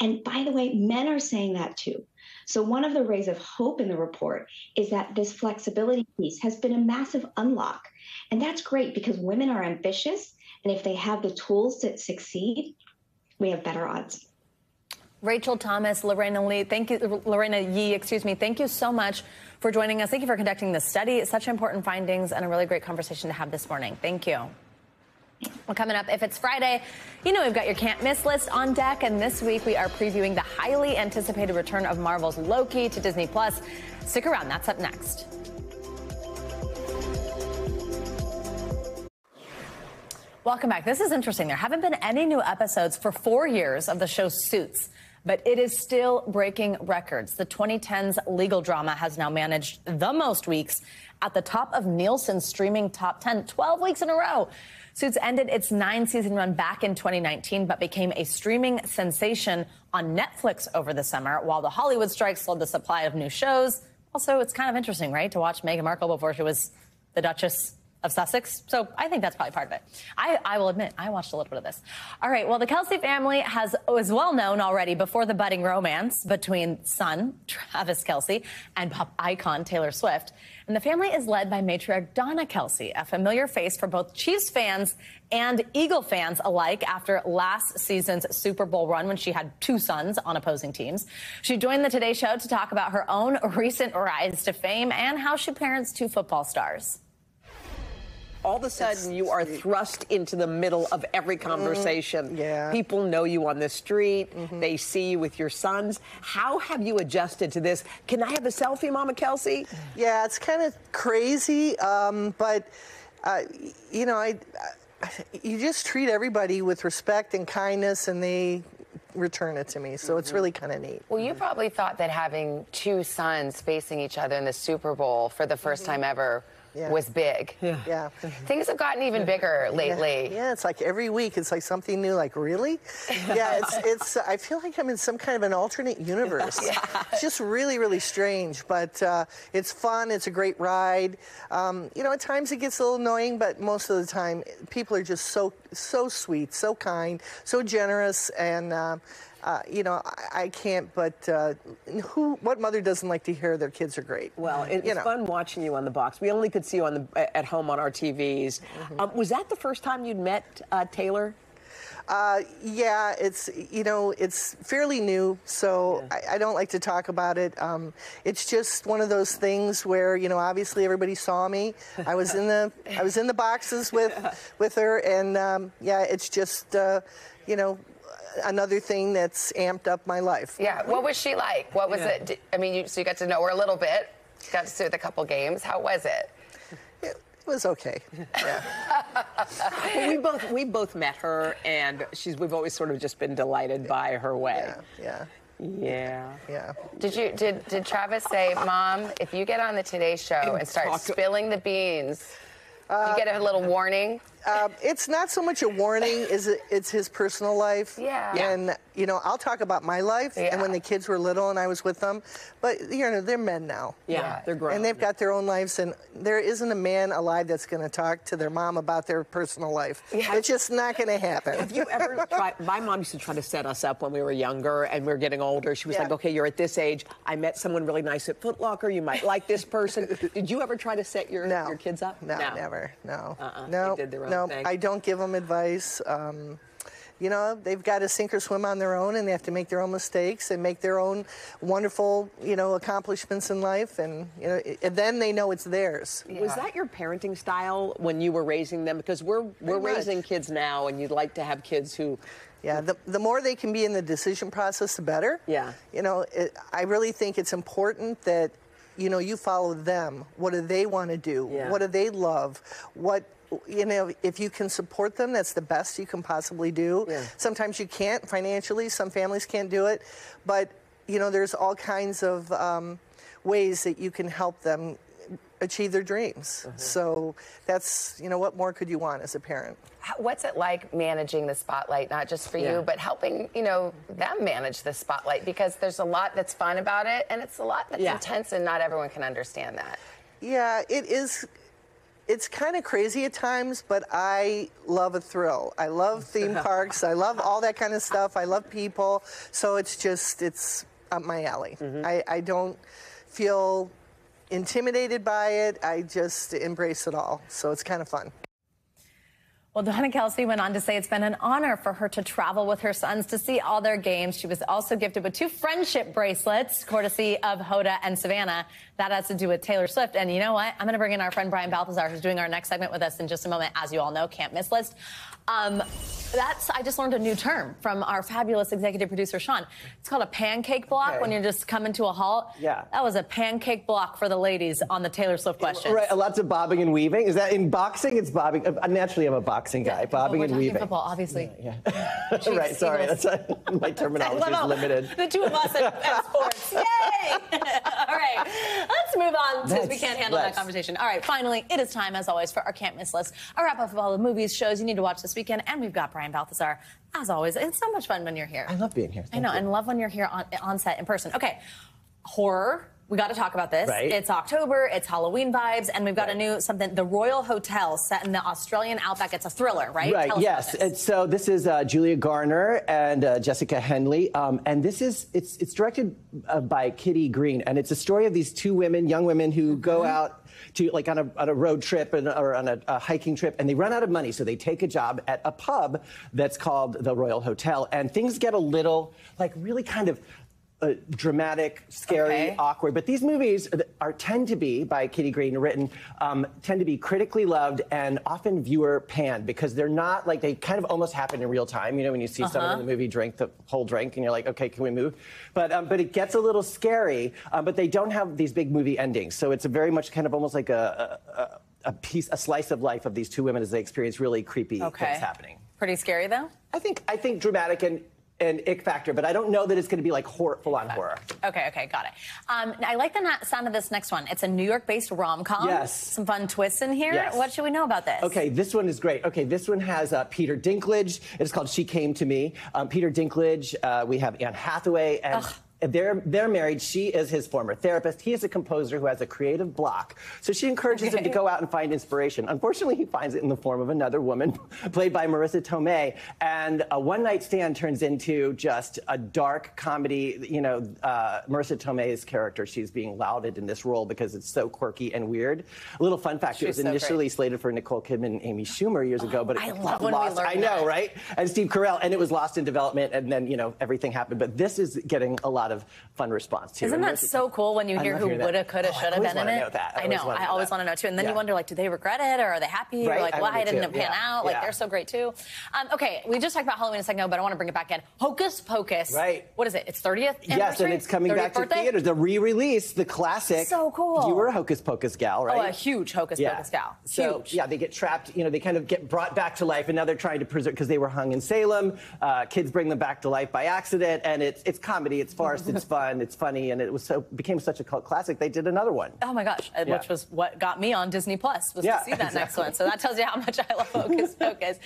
And by the way, men are saying that too. So one of the rays of hope in the report is that this flexibility piece has been a massive unlock. And that's great because women are ambitious. And if they have the tools to succeed, we have better odds. Rachel Thomas, Lorena Yee, thank you so much for joining us. Thank you for conducting this study. It's such important findings and a really great conversation to have this morning. Thank you. Well, coming up, if it's Friday, you know we've got your can't miss list on deck. And this week we are previewing the highly anticipated return of Marvel's Loki to Disney+. Stick around. That's up next. Welcome back. This is interesting. There haven't been any new episodes for 4 years of the show Suits, but it is still breaking records. The 2010s legal drama has now managed the most weeks at the top of Nielsen's streaming top 10, 12 weeks in a row. Suits ended its 9-season run back in 2019, but became a streaming sensation on Netflix over the summer, while the Hollywood strike slowed the supply of new shows. Also, it's kind of interesting, right, to watch Meghan Markle before she was the Duchess of Sussex. So I think that's probably part of it. I will admit, I watched a little bit of this. All right, well, the Kelsey family was well known already before the budding romance between son Travis Kelsey and pop icon Taylor Swift. And the family is led by matriarch Donna Kelsey, a familiar face for both Chiefs fans and Eagle fans alike after last season's Super Bowl run when she had two sons on opposing teams. She joined the Today Show to talk about her own recent rise to fame and how she parents two football stars. All of a sudden, you are thrust into the middle of every conversation. Yeah. People know you on the street. Mm-hmm. They see you with your sons. How have you adjusted to this? Can I have a selfie, Mama Kelsey? Yeah, it's kind of crazy, but you know, you just treat everybody with respect and kindness, and they return it to me, so it's really kind of neat. Well, you probably thought that having two sons facing each other in the Super Bowl for the first time ever was big. Yeah. Things have gotten even bigger lately. Yeah, it's like every week it's like something new, like really? Yeah, it's I feel like I'm in some kind of an alternate universe. It's just really, really strange, but it's fun, it's a great ride. You know, at times it gets a little annoying, but most of the time people are just so sweet, so kind, so generous, and you know, I can't, but what mother doesn't like to hear their kids are great? Well, it's fun watching you on the box. We only could see you at home on our TVs. Mm-hmm. Was that the first time you'd met Taylor? Yeah, it's fairly new, so I don't like to talk about it. It's just one of those things where, you know, obviously everybody saw me. I was in the boxes with her, and it's just, you know, another thing that's amped up my life. Yeah. What was she like? What was it? I mean, so you got to know her a little bit. Got to see the couple games. How was it? It was okay. Yeah. Well, we both met her, and we've always sort of just been delighted by her way. Yeah. Did Travis say, Mom, if you get on the Today Show and start spilling the beans, you get a little warning? It's not so much a warning as it's his personal life. Yeah. And, you know, I'll talk about my life and when the kids were little and I was with them. But, you know, they're men now. Yeah, they're grown. And they've got their own lives, and there isn't a man alive that's going to talk to their mom about their personal life. Yeah. It's just not going to happen. Have you ever tried? My mom used to try to set us up when we were younger and we were getting older. She was like, okay, you're at this age. I met someone really nice at Foot Locker. You might like this person. Did you ever try to set your kids up? No, never. No. No. They did their own. No, I don't give them advice. You know, they've got to sink or swim on their own, and they have to make their own mistakes and make their own wonderful, you know, accomplishments in life, and you know, and then they know it's theirs. Yeah. Was that your parenting style when you were raising them? Because we're raising kids now, and you'd like to have kids who. Yeah, the more they can be in the decision process, the better. Yeah. You know, I really think it's important that, you know, you follow them. What do they want to do? Yeah. What do they love? You know, if you can support them, that's the best you can possibly do. Yeah. Sometimes you can't financially. Some families can't do it. But, you know, there's all kinds of ways that you can help them achieve their dreams. Mm-hmm. So that's, you know, what more could you want as a parent? What's it like managing the spotlight, not just for you, but helping, you know, them manage the spotlight? Because there's a lot that's fun about it, and it's a lot that's intense, and not everyone can understand that. Yeah, it is. It's kind of crazy at times, but I love a thrill. I love theme parks. I love all that kind of stuff. I love people. So it's just, it's up my alley. Mm-hmm. I don't feel intimidated by it. I just embrace it all. So it's kind of fun. Well, Donna Kelsey went on to say it's been an honor for her to travel with her sons to see all their games. She was also gifted with two friendship bracelets, courtesy of Hoda and Savannah. That has to do with Taylor Swift. And you know what? I'm going to bring in our friend Brian Balthazar, who's doing our next segment with us in just a moment. As you all know, can't miss list. I just learned a new term from our fabulous executive producer, Sean. It's called a pancake block when you're just coming to a halt. Yeah. That was a pancake block for the ladies on the Taylor Swift question. Right, lots of bobbing and weaving. Is that in boxing? It's bobbing. Naturally, I'm a boxing guy. Yeah, bobbing and weaving. Football, obviously. Yeah. Right, sorry. That's my terminology is limited. The two of us at sports. Yay! All right. Let's Let's move on because we can't handle that conversation. All right, finally, it is time, as always, for our Can't Miss List, a wrap-up of all the movies, shows you need to watch this weekend, and we've got Brian Balthazar, as always. It's so much fun when you're here. I love being here. Thank you. And love when you're here on set in person. Okay, horror. We got to talk about this. Right. It's October, it's Halloween vibes, and we've got a new something, The Royal Hotel, set in the Australian outback. It's a thriller, right? Right, yes. This. So this is Julia Garner and Jessica Henley, and this is, it's directed by Kitty Green, and it's a story of these two women, young women, who go out to, like, on a road trip or on a hiking trip, and they run out of money, so they take a job at a pub that's called The Royal Hotel, and things get a little, like, really kind of dramatic, scary, awkward. But these movies tend to be, by Kitty Green written, tend to be critically loved and often viewer panned because they're not, like, they kind of almost happen in real time. You know, when you see someone in the movie drink the whole drink and you're like, okay, can we move? But it gets a little scary, but they don't have these big movie endings. So it's a very much kind of almost like a slice of life of these two women as they experience really creepy things happening. Pretty scary, though? I think dramatic and ick factor, but I don't know that it's going to be like full-on horror. Okay, got it. I like the sound of this next one. It's a New York-based rom-com. Yes. Some fun twists in here. Yes. What should we know about this? Okay, this one is great. Okay, this one has Peter Dinklage. It's called She Came to Me. Peter Dinklage, we have Anne Hathaway, and they're married. She is his former therapist. He is a composer who has a creative block. So she encourages him to go out and find inspiration. Unfortunately, he finds it in the form of another woman played by Marissa Tomei. And a one-night stand turns into just a dark comedy. You know, Marissa Tomei's character, she's being lauded in this role because it's so quirky and weird. A little fun fact, it was initially slated for Nicole Kidman and Amy Schumer years ago, but it got lost. I know, right? And Steve Carell. And it was lost in development, and then, you know, everything happened. But this is getting a lot of fun response to. Isn't that so cool when you hear who woulda, coulda, shoulda been in it? I know. I always want to know too. And then you wonder, like, do they regret it, or are they happy? Right? Or like, why didn't it pan out? Like, they're so great too. Okay, we just talked about Halloween a second ago, but I want to bring it back in. Hocus Pocus. Right. What is it? It's 30th. Yes, and it's coming back to theaters. The re-release, the classic. So cool. You were a Hocus Pocus gal, right? Oh, a huge Hocus Pocus gal. So yeah, they get trapped. You know, they kind of get brought back to life, and now they're trying to preserve because they were hung in Salem. Kids bring them back to life by accident, and it's comedy. It's farce. It's fun, it's funny, and it was became such a cult classic, they did another one. Oh, my gosh, which was what got me on Disney Plus, was to see that next one. So that tells you how much I love Hocus Pocus.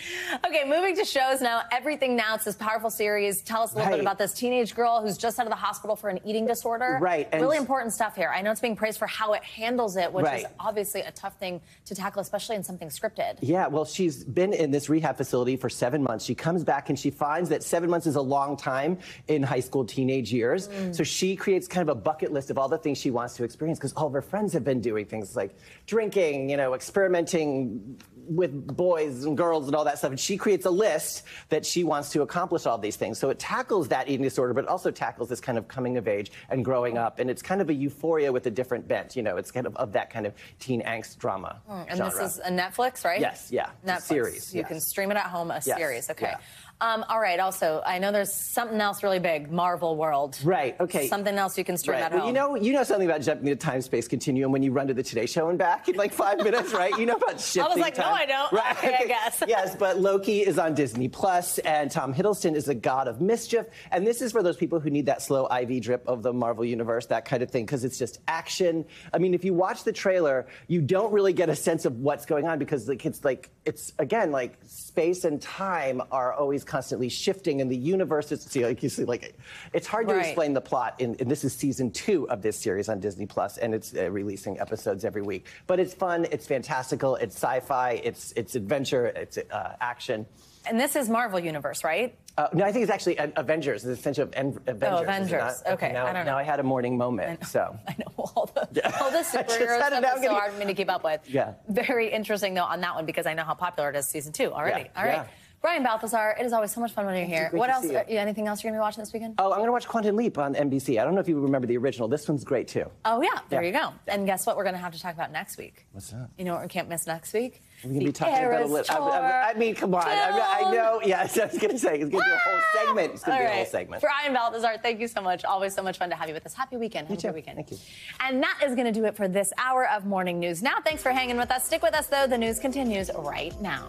Okay, moving to shows now. Everything Now, it's this powerful series. Tell us a little bit about this teenage girl who's just out of the hospital for an eating disorder. Right. And really important stuff here. I know it's being praised for how it handles it, which is obviously a tough thing to tackle, especially in something scripted. Yeah, well, she's been in this rehab facility for 7 months. She comes back, and she finds that 7 months is a long time in high school teenage years. So she creates kind of a bucket list of all the things she wants to experience because all of her friends have been doing things like drinking, you know, experimenting with boys and girls and all that stuff. And she creates a list that she wants to accomplish all these things. So it tackles that eating disorder, but it also tackles this kind of coming of age and growing up. And it's kind of a euphoria with a different bent. You know, it's kind of that kind of teen angst drama. And genre. This is a Netflix, right? Yes, yeah. Netflix. A series. You can stream it at home, a series. Okay. Yeah. All right, also, I know there's something else really big, Marvel World. Right, okay. Something else you can stream at home. Well, you know something about jumping the time-space continuum when you run to the Today Show and back in like 5 minutes, right? You know about shifting time. I was like, no, I don't. Right? Okay, I guess. Yes, but Loki is on Disney Plus, and Tom Hiddleston is the god of mischief. And this is for those people who need that slow IV drip of the Marvel Universe, that kind of thing, because it's just action. I mean, if you watch the trailer, you don't really get a sense of what's going on because it's again, like, space and time are always constantly shifting in the universe. It's hard to explain the plot. And this is season 2 of this series on Disney Plus, and it's releasing episodes every week. But it's fun. It's fantastical. It's sci-fi. It's adventure. It's action. And this is Marvel Universe, right? No, I think it's actually Avengers. It's essentially Avengers. Oh, Avengers. Okay, now, I don't know. Now I had a morning moment, I know all the superheroes stuff is so hard for me to keep up with. Yeah. Very interesting, though, on that one, because I know how popular it is season 2 already. Yeah. All right. Yeah. Brian Balthazar, it is always so much fun when you're here. What else? Anything else you're going to be watching this weekend? Oh, I'm going to watch Quantum Leap on NBC. I don't know if you remember the original. This one's great, too. Oh, yeah. There you go. And guess what we're going to have to talk about next week? What's that? You know what we can't miss next week? We're going to be talking about a little... I mean, come on. I know. Yes, I was going to say. It's going to be a whole segment. It's going to be a whole segment. Brian Balthazar, thank you so much. Always so much fun to have you with us. Happy weekend. Have a good weekend. Thank you. And that is going to do it for this hour of Morning News Now. Thanks for hanging with us. Stick with us, though. The news continues right now.